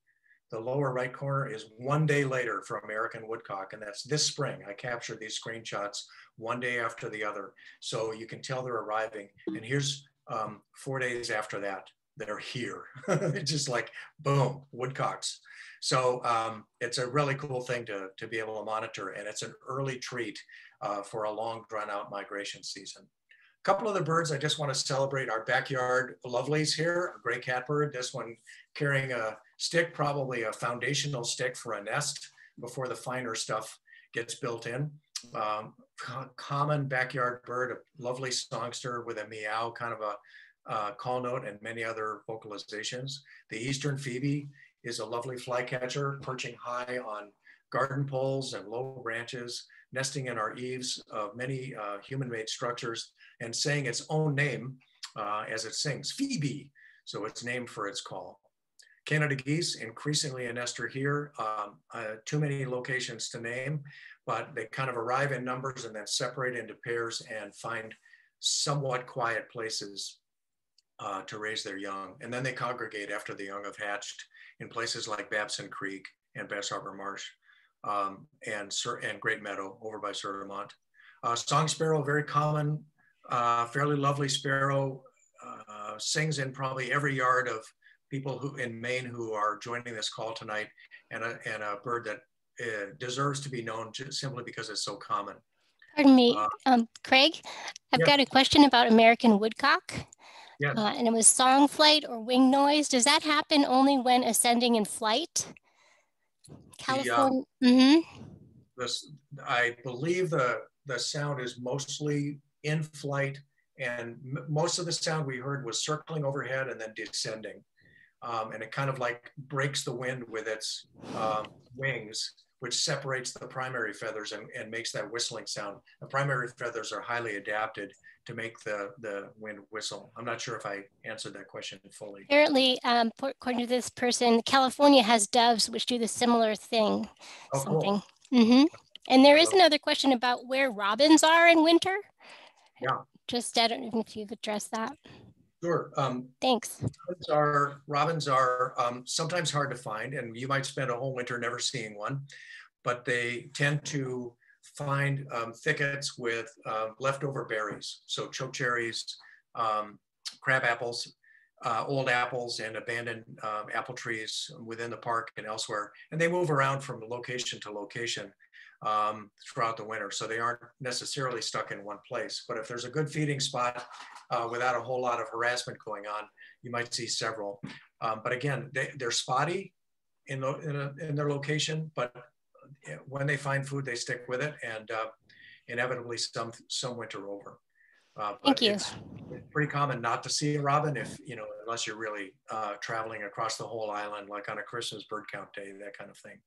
The lower right corner is one day later for American woodcock, and that's this spring. I captured these screenshots one day after the other, so you can tell they're arriving. And here's um, four days after that, they're here. It's just like, boom, woodcocks. So um, it's a really cool thing to, to be able to monitor, and it's an early treat uh, for a long drawn out migration season. A couple of the birds I just want to celebrate our backyard lovelies here, a gray catbird, this one carrying a stick, probably a foundational stick for a nest before the finer stuff gets built in. Um, common backyard bird, a lovely songster with a meow, kind of a Uh, call note, and many other vocalizations. The Eastern Phoebe is a lovely flycatcher perching high on garden poles and low branches, nesting in our eaves of many uh, human-made structures and saying its own name uh, as it sings, Phoebe, so it's named for its call. Canada geese, increasingly a nester here, um, uh, too many locations to name, but they kind of arrive in numbers and then separate into pairs and find somewhat quiet places Uh, to raise their young. And then they congregate after the young have hatched in places like Babson Creek and Bass Harbor Marsh um, and, and Great Meadow over by Sieur de Monts. Uh, song sparrow, very common, uh, fairly lovely sparrow, uh, sings in probably every yard of people who in Maine who are joining this call tonight, and a, and a bird that uh, deserves to be known simply because it's so common. Pardon me, uh, um, Craig, I've yeah. got a question about American woodcock. Yeah. Uh, and it was song flight or wing noise. Does that happen only when ascending in flight? California. The, uh, mm-hmm. this, I believe the, the sound is mostly in flight, and m most of the sound we heard was circling overhead and then descending. Um, and it kind of like breaks the wind with its um, wings, which separates the primary feathers and, and makes that whistling sound. The primary feathers are highly adapted to make the, the wind whistle. I'm not sure if I answered that question fully. Apparently, um, according to this person, California has doves, which do the similar thing. Oh, something. Cool. Mm-hmm. And there is okay. another question about where robins are in winter. Yeah. Just, I don't know if you've addressed that. Sure. Um, Thanks. Robins are, robins are um, sometimes hard to find, and you might spend a whole winter never seeing one, but they tend to find um, thickets with uh, leftover berries. So chokecherries, um, crab apples, uh, old apples, and abandoned um, apple trees within the park and elsewhere. And they move around from location to location um, throughout the winter. So they aren't necessarily stuck in one place, but if there's a good feeding spot, Uh, without a whole lot of harassment going on, you might see several. Um, but again, they, they're spotty in, the, in, a, in their location, but when they find food, they stick with it, and uh, inevitably some some winter over. Uh, Thank you. It's pretty common not to see a robin if you know, unless you're really uh, traveling across the whole island, like on a Christmas bird count day, that kind of thing.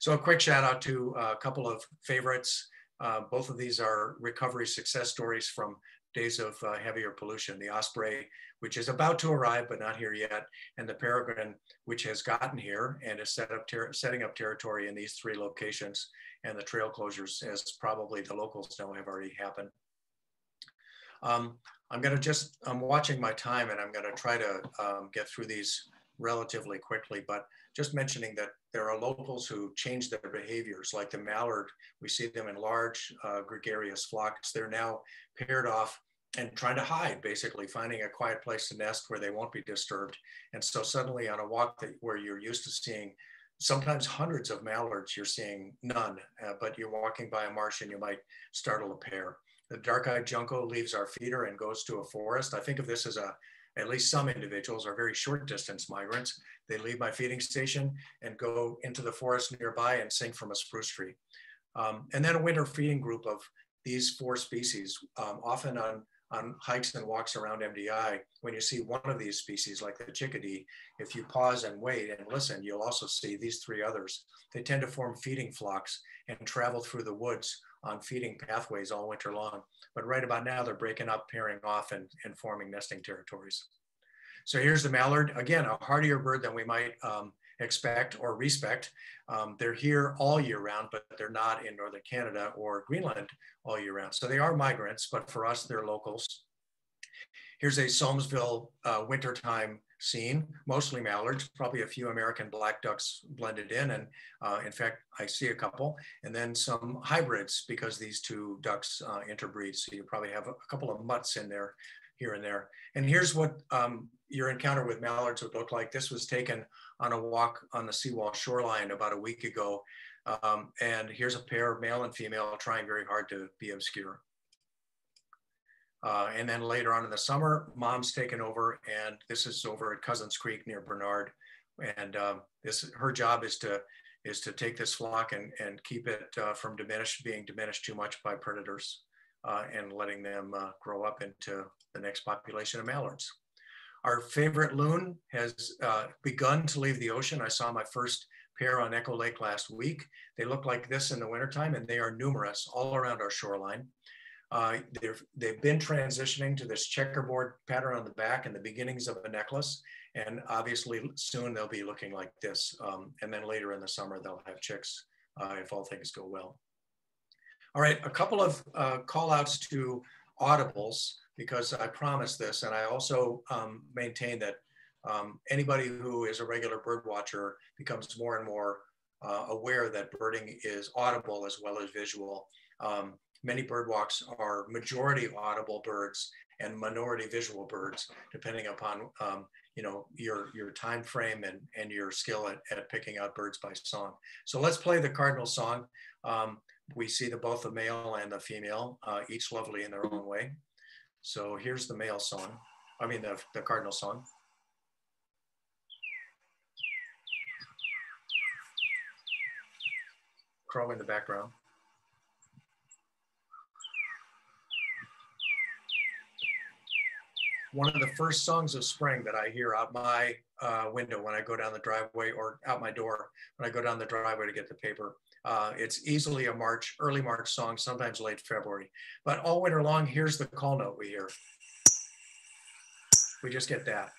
So a quick shout out to a couple of favorites. Uh, both of these are recovery success stories from days of uh, heavier pollution. The osprey, which is about to arrive but not here yet, and the peregrine, which has gotten here and is set up setting up territory in these three locations, and the trail closures, as probably the locals know, have already happened. Um, I'm gonna just, I'm watching my time, and I'm gonna try to um, get through these relatively quickly, but just mentioning that there are locals who change their behaviors, like the mallard. We see them in large uh, gregarious flocks. They're now paired off and trying to hide, basically finding a quiet place to nest where they won't be disturbed. And so suddenly on a walk that where you're used to seeing sometimes hundreds of mallards, you're seeing none, uh, but you're walking by a marsh and you might startle a pair. The dark-eyed junco leaves our feeder and goes to a forest. I think of this as a at least some individuals are very short distance migrants. They leave my feeding station and go into the forest nearby and sing from a spruce tree. Um, and then a winter feeding group of these four species, um, often on, on hikes and walks around M D I, when you see one of these species, like the chickadee, if you pause and wait and listen, you'll also see these three others. They tend to form feeding flocks and travel through the woods on feeding pathways all winter long. But right about now, they're breaking up, pairing off, and, and forming nesting territories. So here's the mallard. Again, a hardier bird than we might um, expect or respect. Um, they're here all year round, but they're not in northern Canada or Greenland all year round. So they are migrants, but for us, they're locals. Here's a Solmesville uh, wintertime scene, mostly mallards, probably a few American black ducks blended in. And uh, in fact, I see a couple, and then some hybrids because these two ducks uh, interbreed. So you probably have a couple of mutts in there, here and there. And here's what um, your encounter with mallards would look like. This was taken on a walk on the seawall shoreline about a week ago. Um, and here's a pair of male and female trying very hard to be obscure. Uh, and then later on in the summer, mom's taken over, and this is over at Cousins Creek near Bernard. And um, this, her job is to is to take this flock and, and keep it uh, from diminished, being diminished too much by predators uh, and letting them uh, grow up into the next population of mallards. Our favorite loon has uh, begun to leave the ocean. I saw my first pair on Echo Lake last week. They look like this in the wintertime, and they are numerous all around our shoreline. Uh, they've been transitioning to this checkerboard pattern on the back and the beginnings of a necklace. And obviously soon they'll be looking like this. Um, and then later in the summer, they'll have chicks uh, if all things go well. All right, a couple of uh, call outs to audibles, because I promised this. And I also um, maintain that um, anybody who is a regular bird watcher becomes more and more uh, aware that birding is audible as well as visual. Um, Many bird walks are majority audible birds and minority visual birds, depending upon um, you know, your, your time frame and, and your skill at, at picking out birds by song. So let's play the cardinal song. Um, We see the, both the male and the female, uh, each lovely in their own way. So here's the male song, I mean the, the cardinal song. Crow in the background. One of the first songs of spring that I hear out my uh, window when I go down the driveway, or out my door when I go down the driveway to get the paper. Uh, it's easily a March, early March song, sometimes late February. But all winter long, here's the call note we hear. We just get that.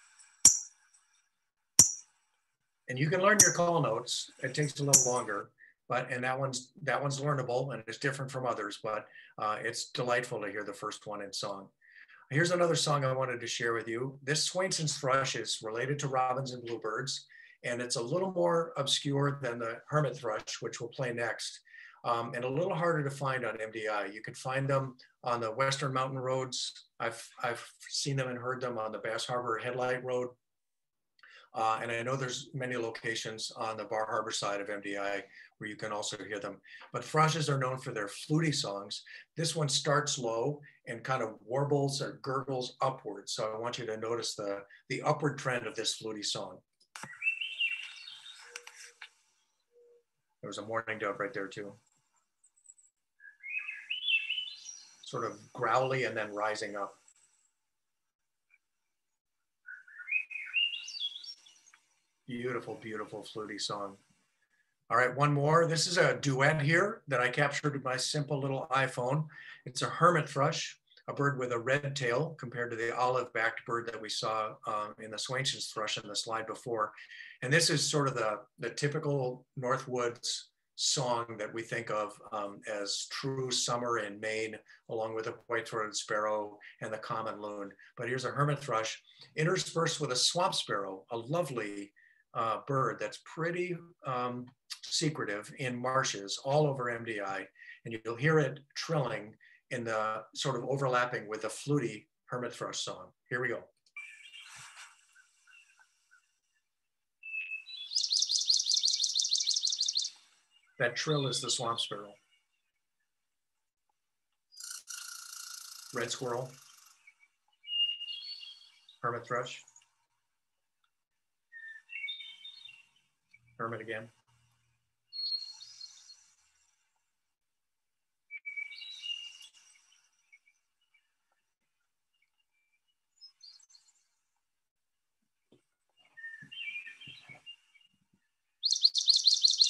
And you can learn your call notes. It takes a little longer, but and that one's that one's learnable and it's different from others, but uh, it's delightful to hear the first one in song. Here's another song I wanted to share with you. This Swainson's thrush is related to robins and bluebirds, and it's a little more obscure than the hermit thrush, which we'll play next, um, and a little harder to find on M D I. You can find them on the Western Mountain Roads. I've, I've seen them and heard them on the Bass Harbor Headlight Road, uh, and I know there's many locations on the Bar Harbor side of M D I where you can also hear them. But thrushes are known for their fluty songs. This one starts low and kind of warbles or gurgles upwards. So I want you to notice the, the upward trend of this fluty song. There was a mourning dove right there too. Sort of growly and then rising up. Beautiful, beautiful fluty song. All right, one more. This is a duet here that I captured with my simple little iPhone. It's a hermit thrush, a bird with a red tail compared to the olive-backed bird that we saw um, in the Swainson's thrush in the slide before. And this is sort of the, the typical Northwoods song that we think of um, as true summer in Maine, along with the white-throated sparrow and the common loon. But here's a hermit thrush interspersed with a swamp sparrow, a lovely uh, bird that's pretty um, secretive in marshes all over M D I. And you'll hear it trilling in the sort of overlapping with the fluty hermit thrush song. Here we go. That trill is the swamp sparrow. Red squirrel, hermit thrush, hermit again.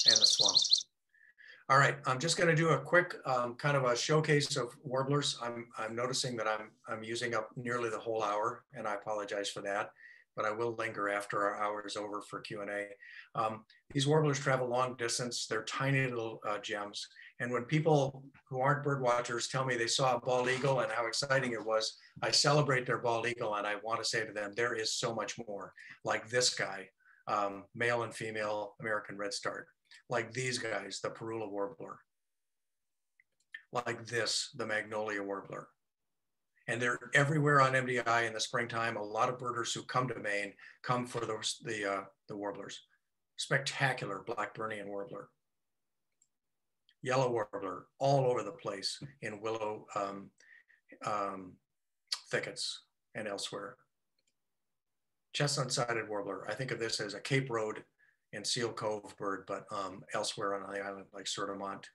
And the swamp. All right, I'm just going to do a quick um, kind of a showcase of warblers. I'm, I'm noticing that I'm, I'm using up nearly the whole hour, and I apologize for that, but I will linger after our hour is over for Q and A. Um, these warblers travel long distance. They're tiny little uh, gems. And when people who aren't bird watchers tell me they saw a bald eagle and how exciting it was, I celebrate their bald eagle, and I want to say to them, there is so much more, like this guy, um, male and female American redstart. Like these guys, the Parula warbler. Like this, the Magnolia warbler. And they're everywhere on M D I in the springtime. A lot of birders who come to Maine come for those, the, uh, the warblers. Spectacular Blackburnian warbler. Yellow warbler, all over the place in willow um, um, thickets and elsewhere. Chestnut-sided warbler. I think of this as a Cape Road and Seal Cove bird, but um, elsewhere on the island, like Sieur de Monts,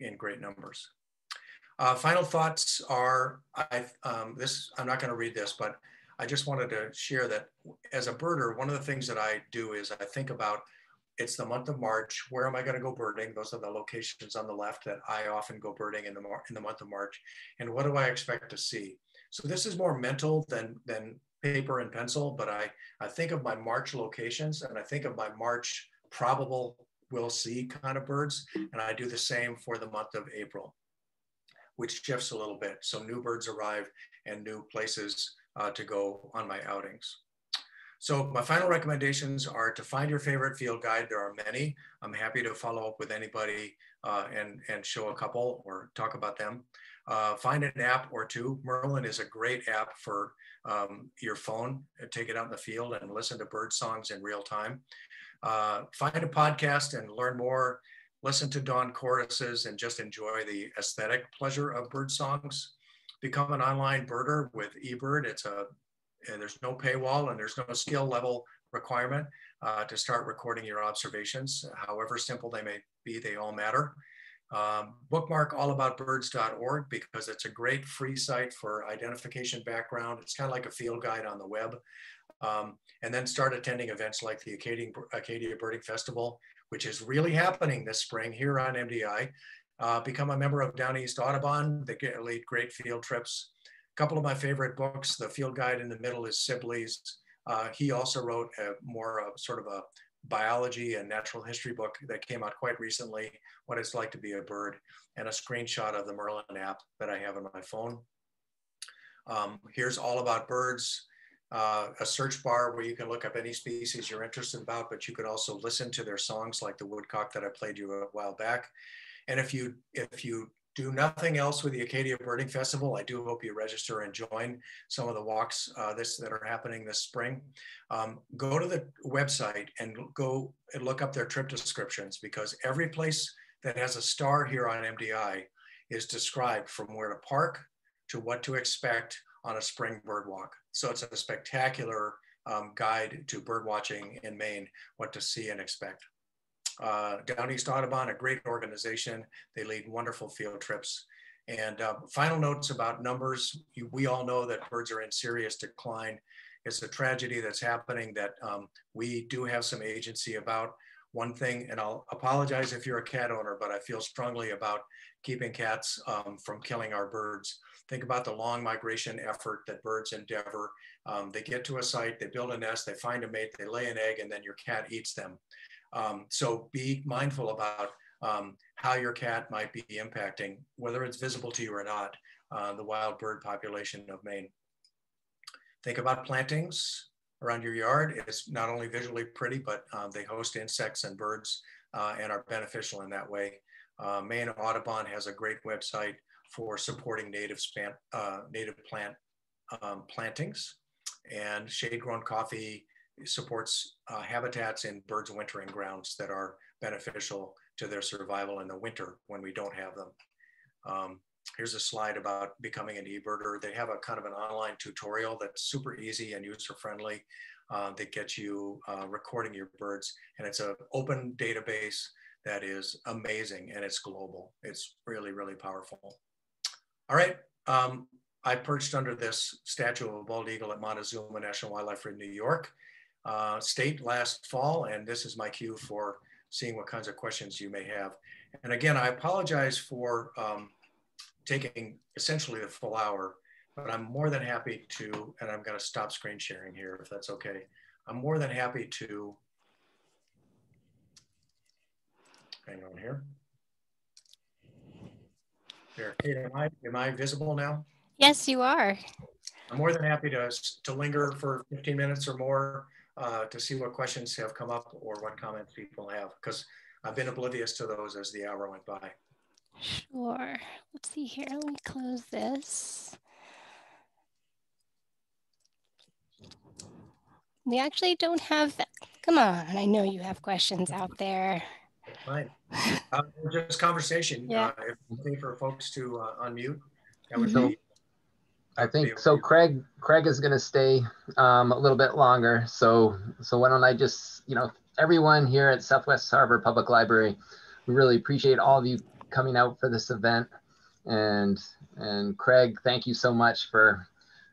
in great numbers. Uh, final thoughts are, I, um, this, I'm not gonna read this, but I just wanted to share that as a birder, one of the things that I do is I think about, it's the month of March, where am I gonna go birding? Those are the locations on the left that I often go birding in the, in the month of March. And what do I expect to see? So this is more mental than, than paper and pencil, but I, I think of my March locations and I think of my March probable will see kind of birds. And I do the same for the month of April, which shifts a little bit. So new birds arrive and new places uh, to go on my outings. So my final recommendations are to find your favorite field guide. There are many. I'm happy to follow up with anybody uh, and, and show a couple or talk about them. Uh, find an app or two. Merlin is a great app for um, your phone. Take it out in the field and listen to bird songs in real time. Uh, find a podcast and learn more. listen to dawn choruses, and just enjoy the aesthetic pleasure of bird songs. Become an online birder with eBird. It's a, and there's no paywall and there's no skill level requirement uh, to start recording your observations. However simple they may be, they all matter. Um, bookmark all about birds dot org because it's a great free site for identification background. It's kind of like a field guide on the web. Um, and then start attending events like the Acadia, Acadia Birding Festival, which is really happening this spring here on M D I. Uh, become a member of Down East Audubon. They get lead great field trips. A couple of my favorite books, the field guide in the middle is Sibley's. Uh, he also wrote a more of sort of a biology and natural history book that came out quite recently, What It's Like to Be a Bird, and a screenshot of the Merlin app that I have on my phone. Um, here's All About Birds, uh, a search bar where you can look up any species you're interested about, but you can also listen to their songs like the woodcock that I played you a while back. And if you, if you do nothing else with the Acadia Birding Festival, I do hope you register and join some of the walks uh, this, that are happening this spring. Um, go to the website and go and look up their trip descriptions, because every place that has a star here on M D I is described from where to park to what to expect on a spring bird walk. So it's a spectacular um, guide to bird watching in Maine, what to see and expect. Uh, Down East Audubon, a great organization. They lead wonderful field trips. And uh, final notes about numbers. You, we all know that birds are in serious decline. It's a tragedy that's happening that um, we do have some agency about. One thing, and I'll apologize if you're a cat owner, but I feel strongly about keeping cats um, from killing our birds. Think about the long migration effort that birds endeavor. Um, they get to a site, they build a nest, they find a mate, they lay an egg, and then your cat eats them. Um, so be mindful about um, how your cat might be impacting, whether it's visible to you or not, uh, the wild bird population of Maine. Think about plantings around your yard. It's not only visually pretty, but um, they host insects and birds uh, and are beneficial in that way. Uh, Maine Audubon has a great website for supporting native, span, uh, native plant um, plantings, and shade-grown coffee supports uh, habitats in birds' wintering grounds that are beneficial to their survival in the winter when we don't have them. Um, here's a slide about becoming an eBirder. They have a kind of an online tutorial that's super easy and user-friendly uh, that gets you uh, recording your birds. And it's an open database that is amazing, and it's global. It's really, really powerful. All right. Um, I perched under this statue of a bald eagle at Montezuma National Wildlife in New York Uh, state last fall, and this is my cue for seeing what kinds of questions you may have. And again, I apologize for um, taking essentially the full hour, but I'm more than happy to, and I'm going to stop screen sharing here if that's okay. I'm more than happy to, hang on here. There, Kate, am I, am I visible now? Yes, you are. I'm more than happy to, to linger for fifteen minutes or more Uh, to see what questions have come up or what comments people have, because I've been oblivious to those as the hour went by. Sure. Let's see here. Let me close this. We actually don't have, come on, I know you have questions out there. Fine. Uh, just conversation. Yeah. Uh, if it's okay for folks to uh, unmute, that would mm-hmm. be. I think so. Craig, Craig is going to stay um, a little bit longer. So, so why don't I just, you know, everyone here at Southwest Harbor Public Library, we really appreciate all of you coming out for this event. And and Craig, thank you so much for,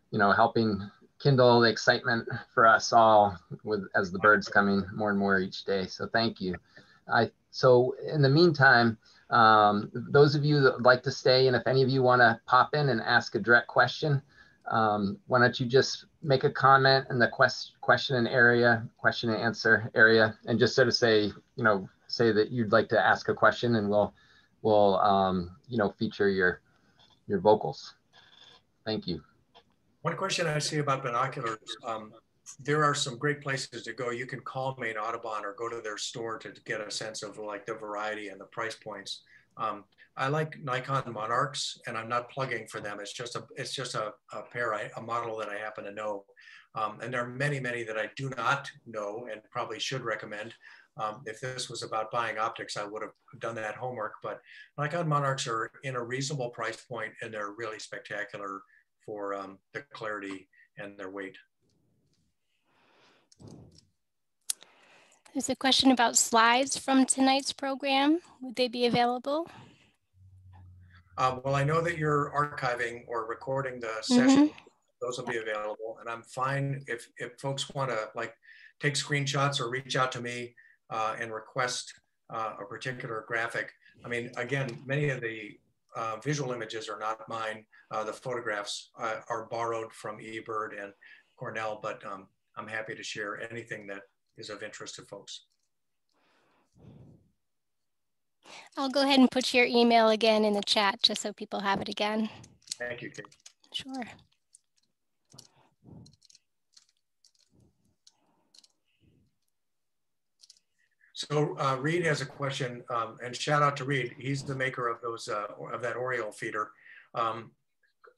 you know, helping kindle the excitement for us all with as the birds coming more and more each day. So thank you. I so in the meantime. Um, those of you that would like to stay, and if any of you want to pop in and ask a direct question, um, why don't you just make a comment in the quest question and area, question and answer area, and just sort of say, you know, say that you'd like to ask a question, and we'll, we'll, um, you know, feature your, your vocals. Thank you. One question I see about binoculars. Um, there are some great places to go. You can call Maine Audubon or go to their store to get a sense of like the variety and the price points. Um, I like Nikon Monarchs, and I'm not plugging for them. It's just a, it's just a, a pair, I, a model that I happen to know. Um, and there are many, many that I do not know and probably should recommend. Um, if this was about buying optics, I would have done that homework, but Nikon Monarchs are in a reasonable price point, and they're really spectacular for um, the clarity and their weight. There's a question about slides from tonight's program. Would they be available? Uh, well, I know that you're archiving or recording the mm-hmm. session. Those will be available, and I'm fine if, if folks want to like take screenshots or reach out to me uh, and request uh, a particular graphic. I mean, again, many of the uh, visual images are not mine. Uh, the photographs uh, are borrowed from eBird and Cornell, but um, I'm happy to share anything that is of interest to folks. I'll go ahead and put your email again in the chat just so people have it again. Thank you, Kate. Sure. So uh, Reed has a question, um, and shout out to Reed. He's the maker of those uh, of that Oriole feeder. Um,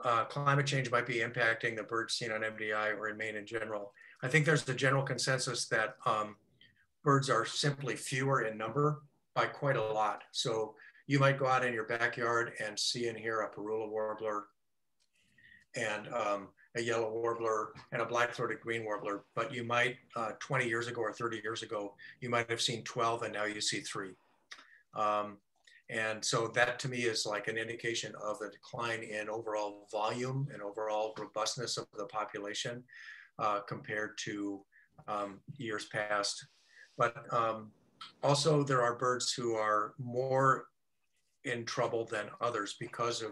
uh, climate change might be impacting the birds seen on M D I or in Maine in general. I think there's the general consensus that um, birds are simply fewer in number by quite a lot. So you might go out in your backyard and see and hear a parula warbler and um, a yellow warbler and a black-throated green warbler, but you might, uh, twenty years ago or thirty years ago, you might have seen twelve and now you see three. Um, and so that to me is like an indication of the decline in overall volume and overall robustness of the population uh, compared to um, years past. But um, also there are birds who are more in trouble than others because of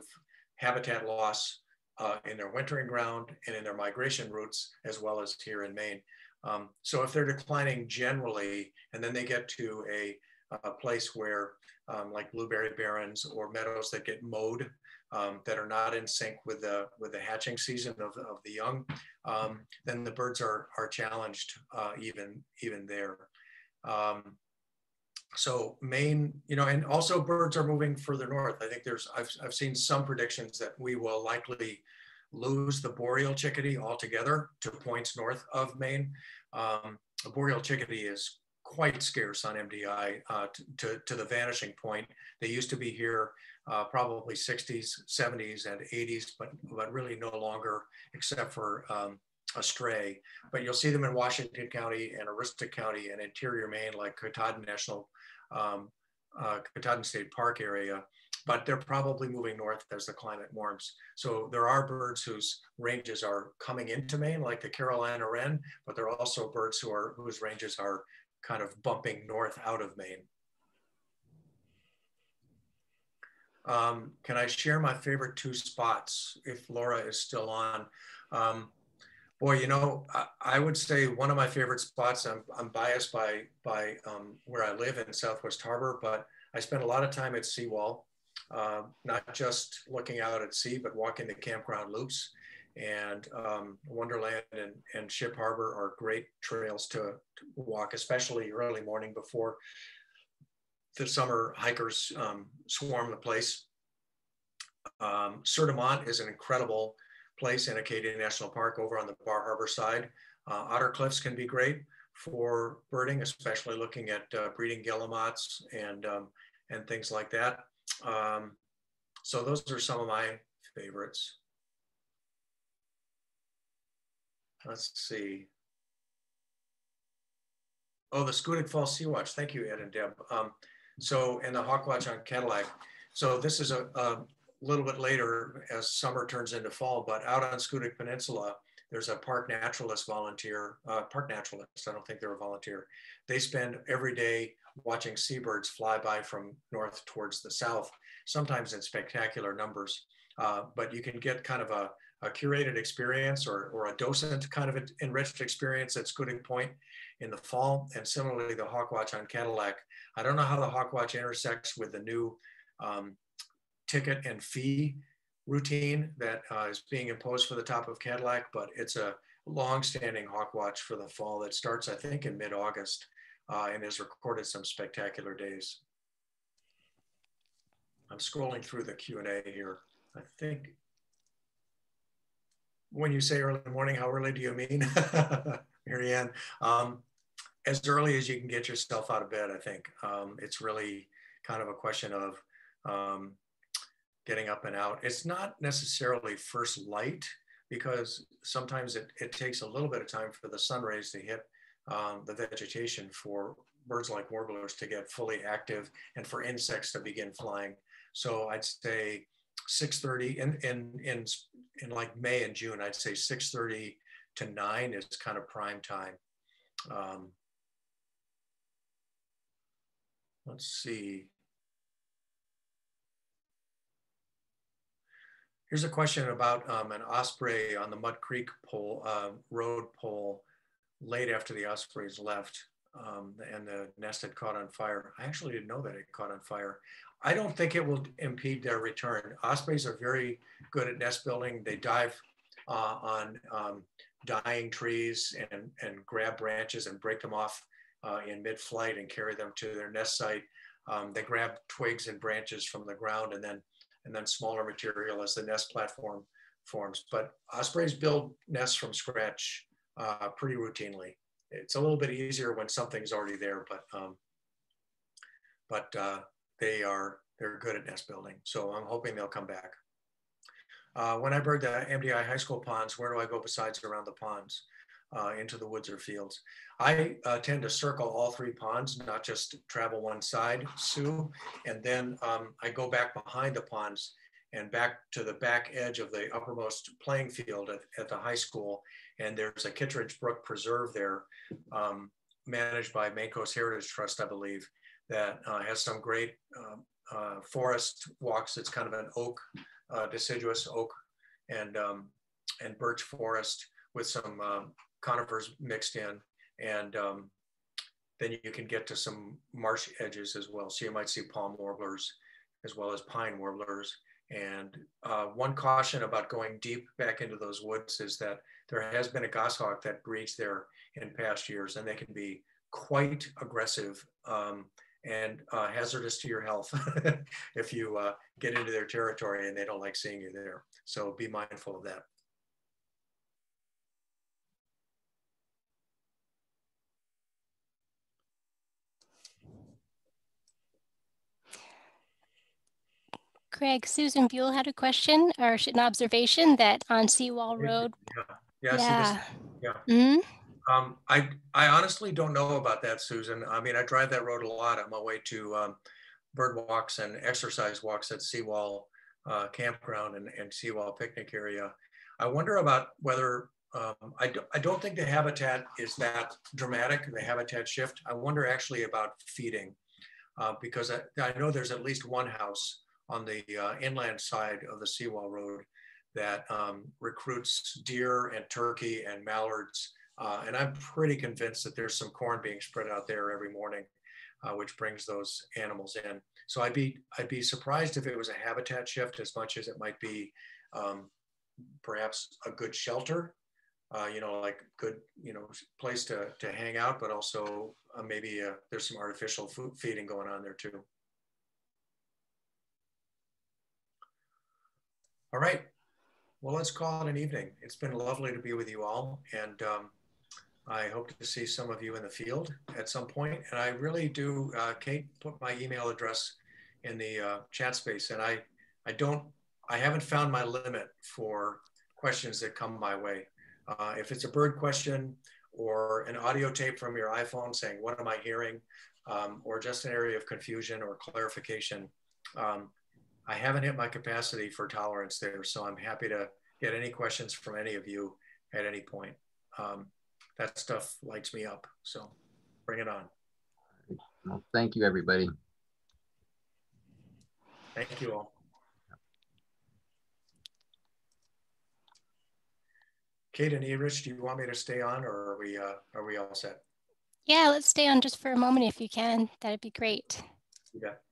habitat loss, Uh, in their wintering ground and in their migration routes, as well as here in Maine. Um, so if they're declining generally, and then they get to a, a place where um, like blueberry barrens or meadows that get mowed, um, that are not in sync with the, with the hatching season of, of the young, um, then the birds are, are challenged uh, even, even there. Um, So Maine, you know, and also birds are moving further north. I think there's, I've, I've seen some predictions that we will likely lose the boreal chickadee altogether to points north of Maine. Um, the boreal chickadee is quite scarce on M D I uh, to, to, to the vanishing point. They used to be here uh, probably sixties, seventies and eighties, but, but really no longer except for um, a stray. But you'll see them in Washington County and Aroostook County and interior Maine, like Katahdin National Um, uh, Katahdin State Park area, but they're probably moving north as the climate warms. So there are birds whose ranges are coming into Maine, like the Carolina wren, but there are also birds who are, whose ranges are kind of bumping north out of Maine. Um, can I share my favorite two spots if Laura is still on? Um, Boy, you know, I, I would say one of my favorite spots, I'm, I'm biased by, by um, where I live in Southwest Harbor, but I spend a lot of time at Seawall, uh, not just looking out at sea, but walking the campground loops. And um, Wonderland and, and Ship Harbor are great trails to, to walk, especially early morning before the summer hikers um, swarm the place. Um, Sieur de Monts is an incredible place in Acadia National Park over on the Bar Harbor side. Uh, Otter Cliffs can be great for birding, especially looking at uh, breeding guillemots and, um, and things like that. Um, so those are some of my favorites. Let's see. Oh, the Schoodic Falls Sea Watch. Thank you, Ed and Deb. Um, so, and the Hawk Watch on Cadillac. So this is a, a little bit later as summer turns into fall, but out on Schoodic Peninsula, there's a park naturalist volunteer, uh, park naturalist, I don't think they're a volunteer. They spend every day watching seabirds fly by from north towards the south, sometimes in spectacular numbers, uh, but you can get kind of a, a curated experience or, or a docent kind of enriched experience at Schoodic Point in the fall. And similarly, the Hawk Watch on Cadillac. I don't know how the Hawk Watch intersects with the new um, ticket and fee routine that uh, is being imposed for the top of Cadillac, but it's a long-standing Hawk Watch for the fall that starts, I think, in mid-August uh, and has recorded some spectacular days. I'm scrolling through the Q and A here. I think when you say early morning, how early do you mean, Marianne? Um, as early as you can get yourself out of bed, I think. Um, it's really kind of a question of um, getting up and out. It's not necessarily first light, because sometimes it, it takes a little bit of time for the sun rays to hit um, the vegetation for birds like warblers to get fully active and for insects to begin flying. So I'd say six thirty in, in, in, in like May and June, I'd say six thirty to nine is kind of prime time. Um, let's see. Here's a question about um, an osprey on the Mud Creek pole, uh, road pole late after the ospreys left um, and the nest had caught on fire. I actually didn't know that it caught on fire. I don't think it will impede their return. Ospreys are very good at nest building. They dive uh, on um, dying trees and, and grab branches and break them off uh, in mid-flight and carry them to their nest site. Um, they grab twigs and branches from the ground and then and then smaller material as the nest platform forms. But ospreys build nests from scratch uh, pretty routinely. It's a little bit easier when something's already there, but um, but uh, they are, they're good at nest building. So I'm hoping they'll come back. Uh, when I bird the M D I high school ponds, where do I go besides around the ponds, uh, into the woods or fields? I uh, tend to circle all three ponds, not just travel one side, Sue, and then um, I go back behind the ponds and back to the back edge of the uppermost playing field at, at the high school. And there's a Kittredge Brook Preserve there, um, managed by Maine Coast Heritage Trust, I believe, that uh, has some great uh, uh, forest walks. It's kind of an oak, Uh, deciduous oak and um, and birch forest with some um, conifers mixed in, and um, then you can get to some marsh edges as well. So you might see palm warblers as well as pine warblers. And uh, one caution about going deep back into those woods is that there has been a goshawk that breeds there in past years, and they can be quite aggressive um, and uh, hazardous to your health if you uh, get into their territory and they don't like seeing you there. So be mindful of that. Craig, Susan Buell had a question or an observation that on Seawall Road. Yeah, yeah, yeah. See this? Yeah. Mm-hmm. Um, I, I honestly don't know about that, Susan. I mean, I drive that road a lot on my way to um, bird walks and exercise walks at Seawall uh, Campground and, and Seawall Picnic Area. I wonder about whether, um, I, do, I don't think the habitat is that dramatic, the habitat shift. I wonder actually about feeding uh, because I, I know there's at least one house on the uh, inland side of the Seawall Road that um, recruits deer and turkey and mallards. Uh, and I'm pretty convinced that there's some corn being spread out there every morning, uh, which brings those animals in. So I'd be, I'd be surprised if it was a habitat shift as much as it might be um, perhaps a good shelter, uh, you know, like good, you know, place to, to hang out, but also uh, maybe uh, there's some artificial food feeding going on there too. All right. Well, let's call it an evening. It's been lovely to be with you all. And um, I hope to see some of you in the field at some point. And I really do, uh, Kate, put my email address in the uh, chat space. And I, I don't, I haven't found my limit for questions that come my way. Uh, if it's a bird question or an audio tape from your iPhone saying, what am I hearing? Um, or just an area of confusion or clarification. Um, I haven't hit my capacity for tolerance there. So I'm happy to get any questions from any of you at any point. Um, that stuff lights me up. So bring it on. Well, thank you, everybody. Thank you all. Kate and Erich, do you want me to stay on or are we, uh, are we all set? Yeah, let's stay on just for a moment if you can. That'd be great. You bet.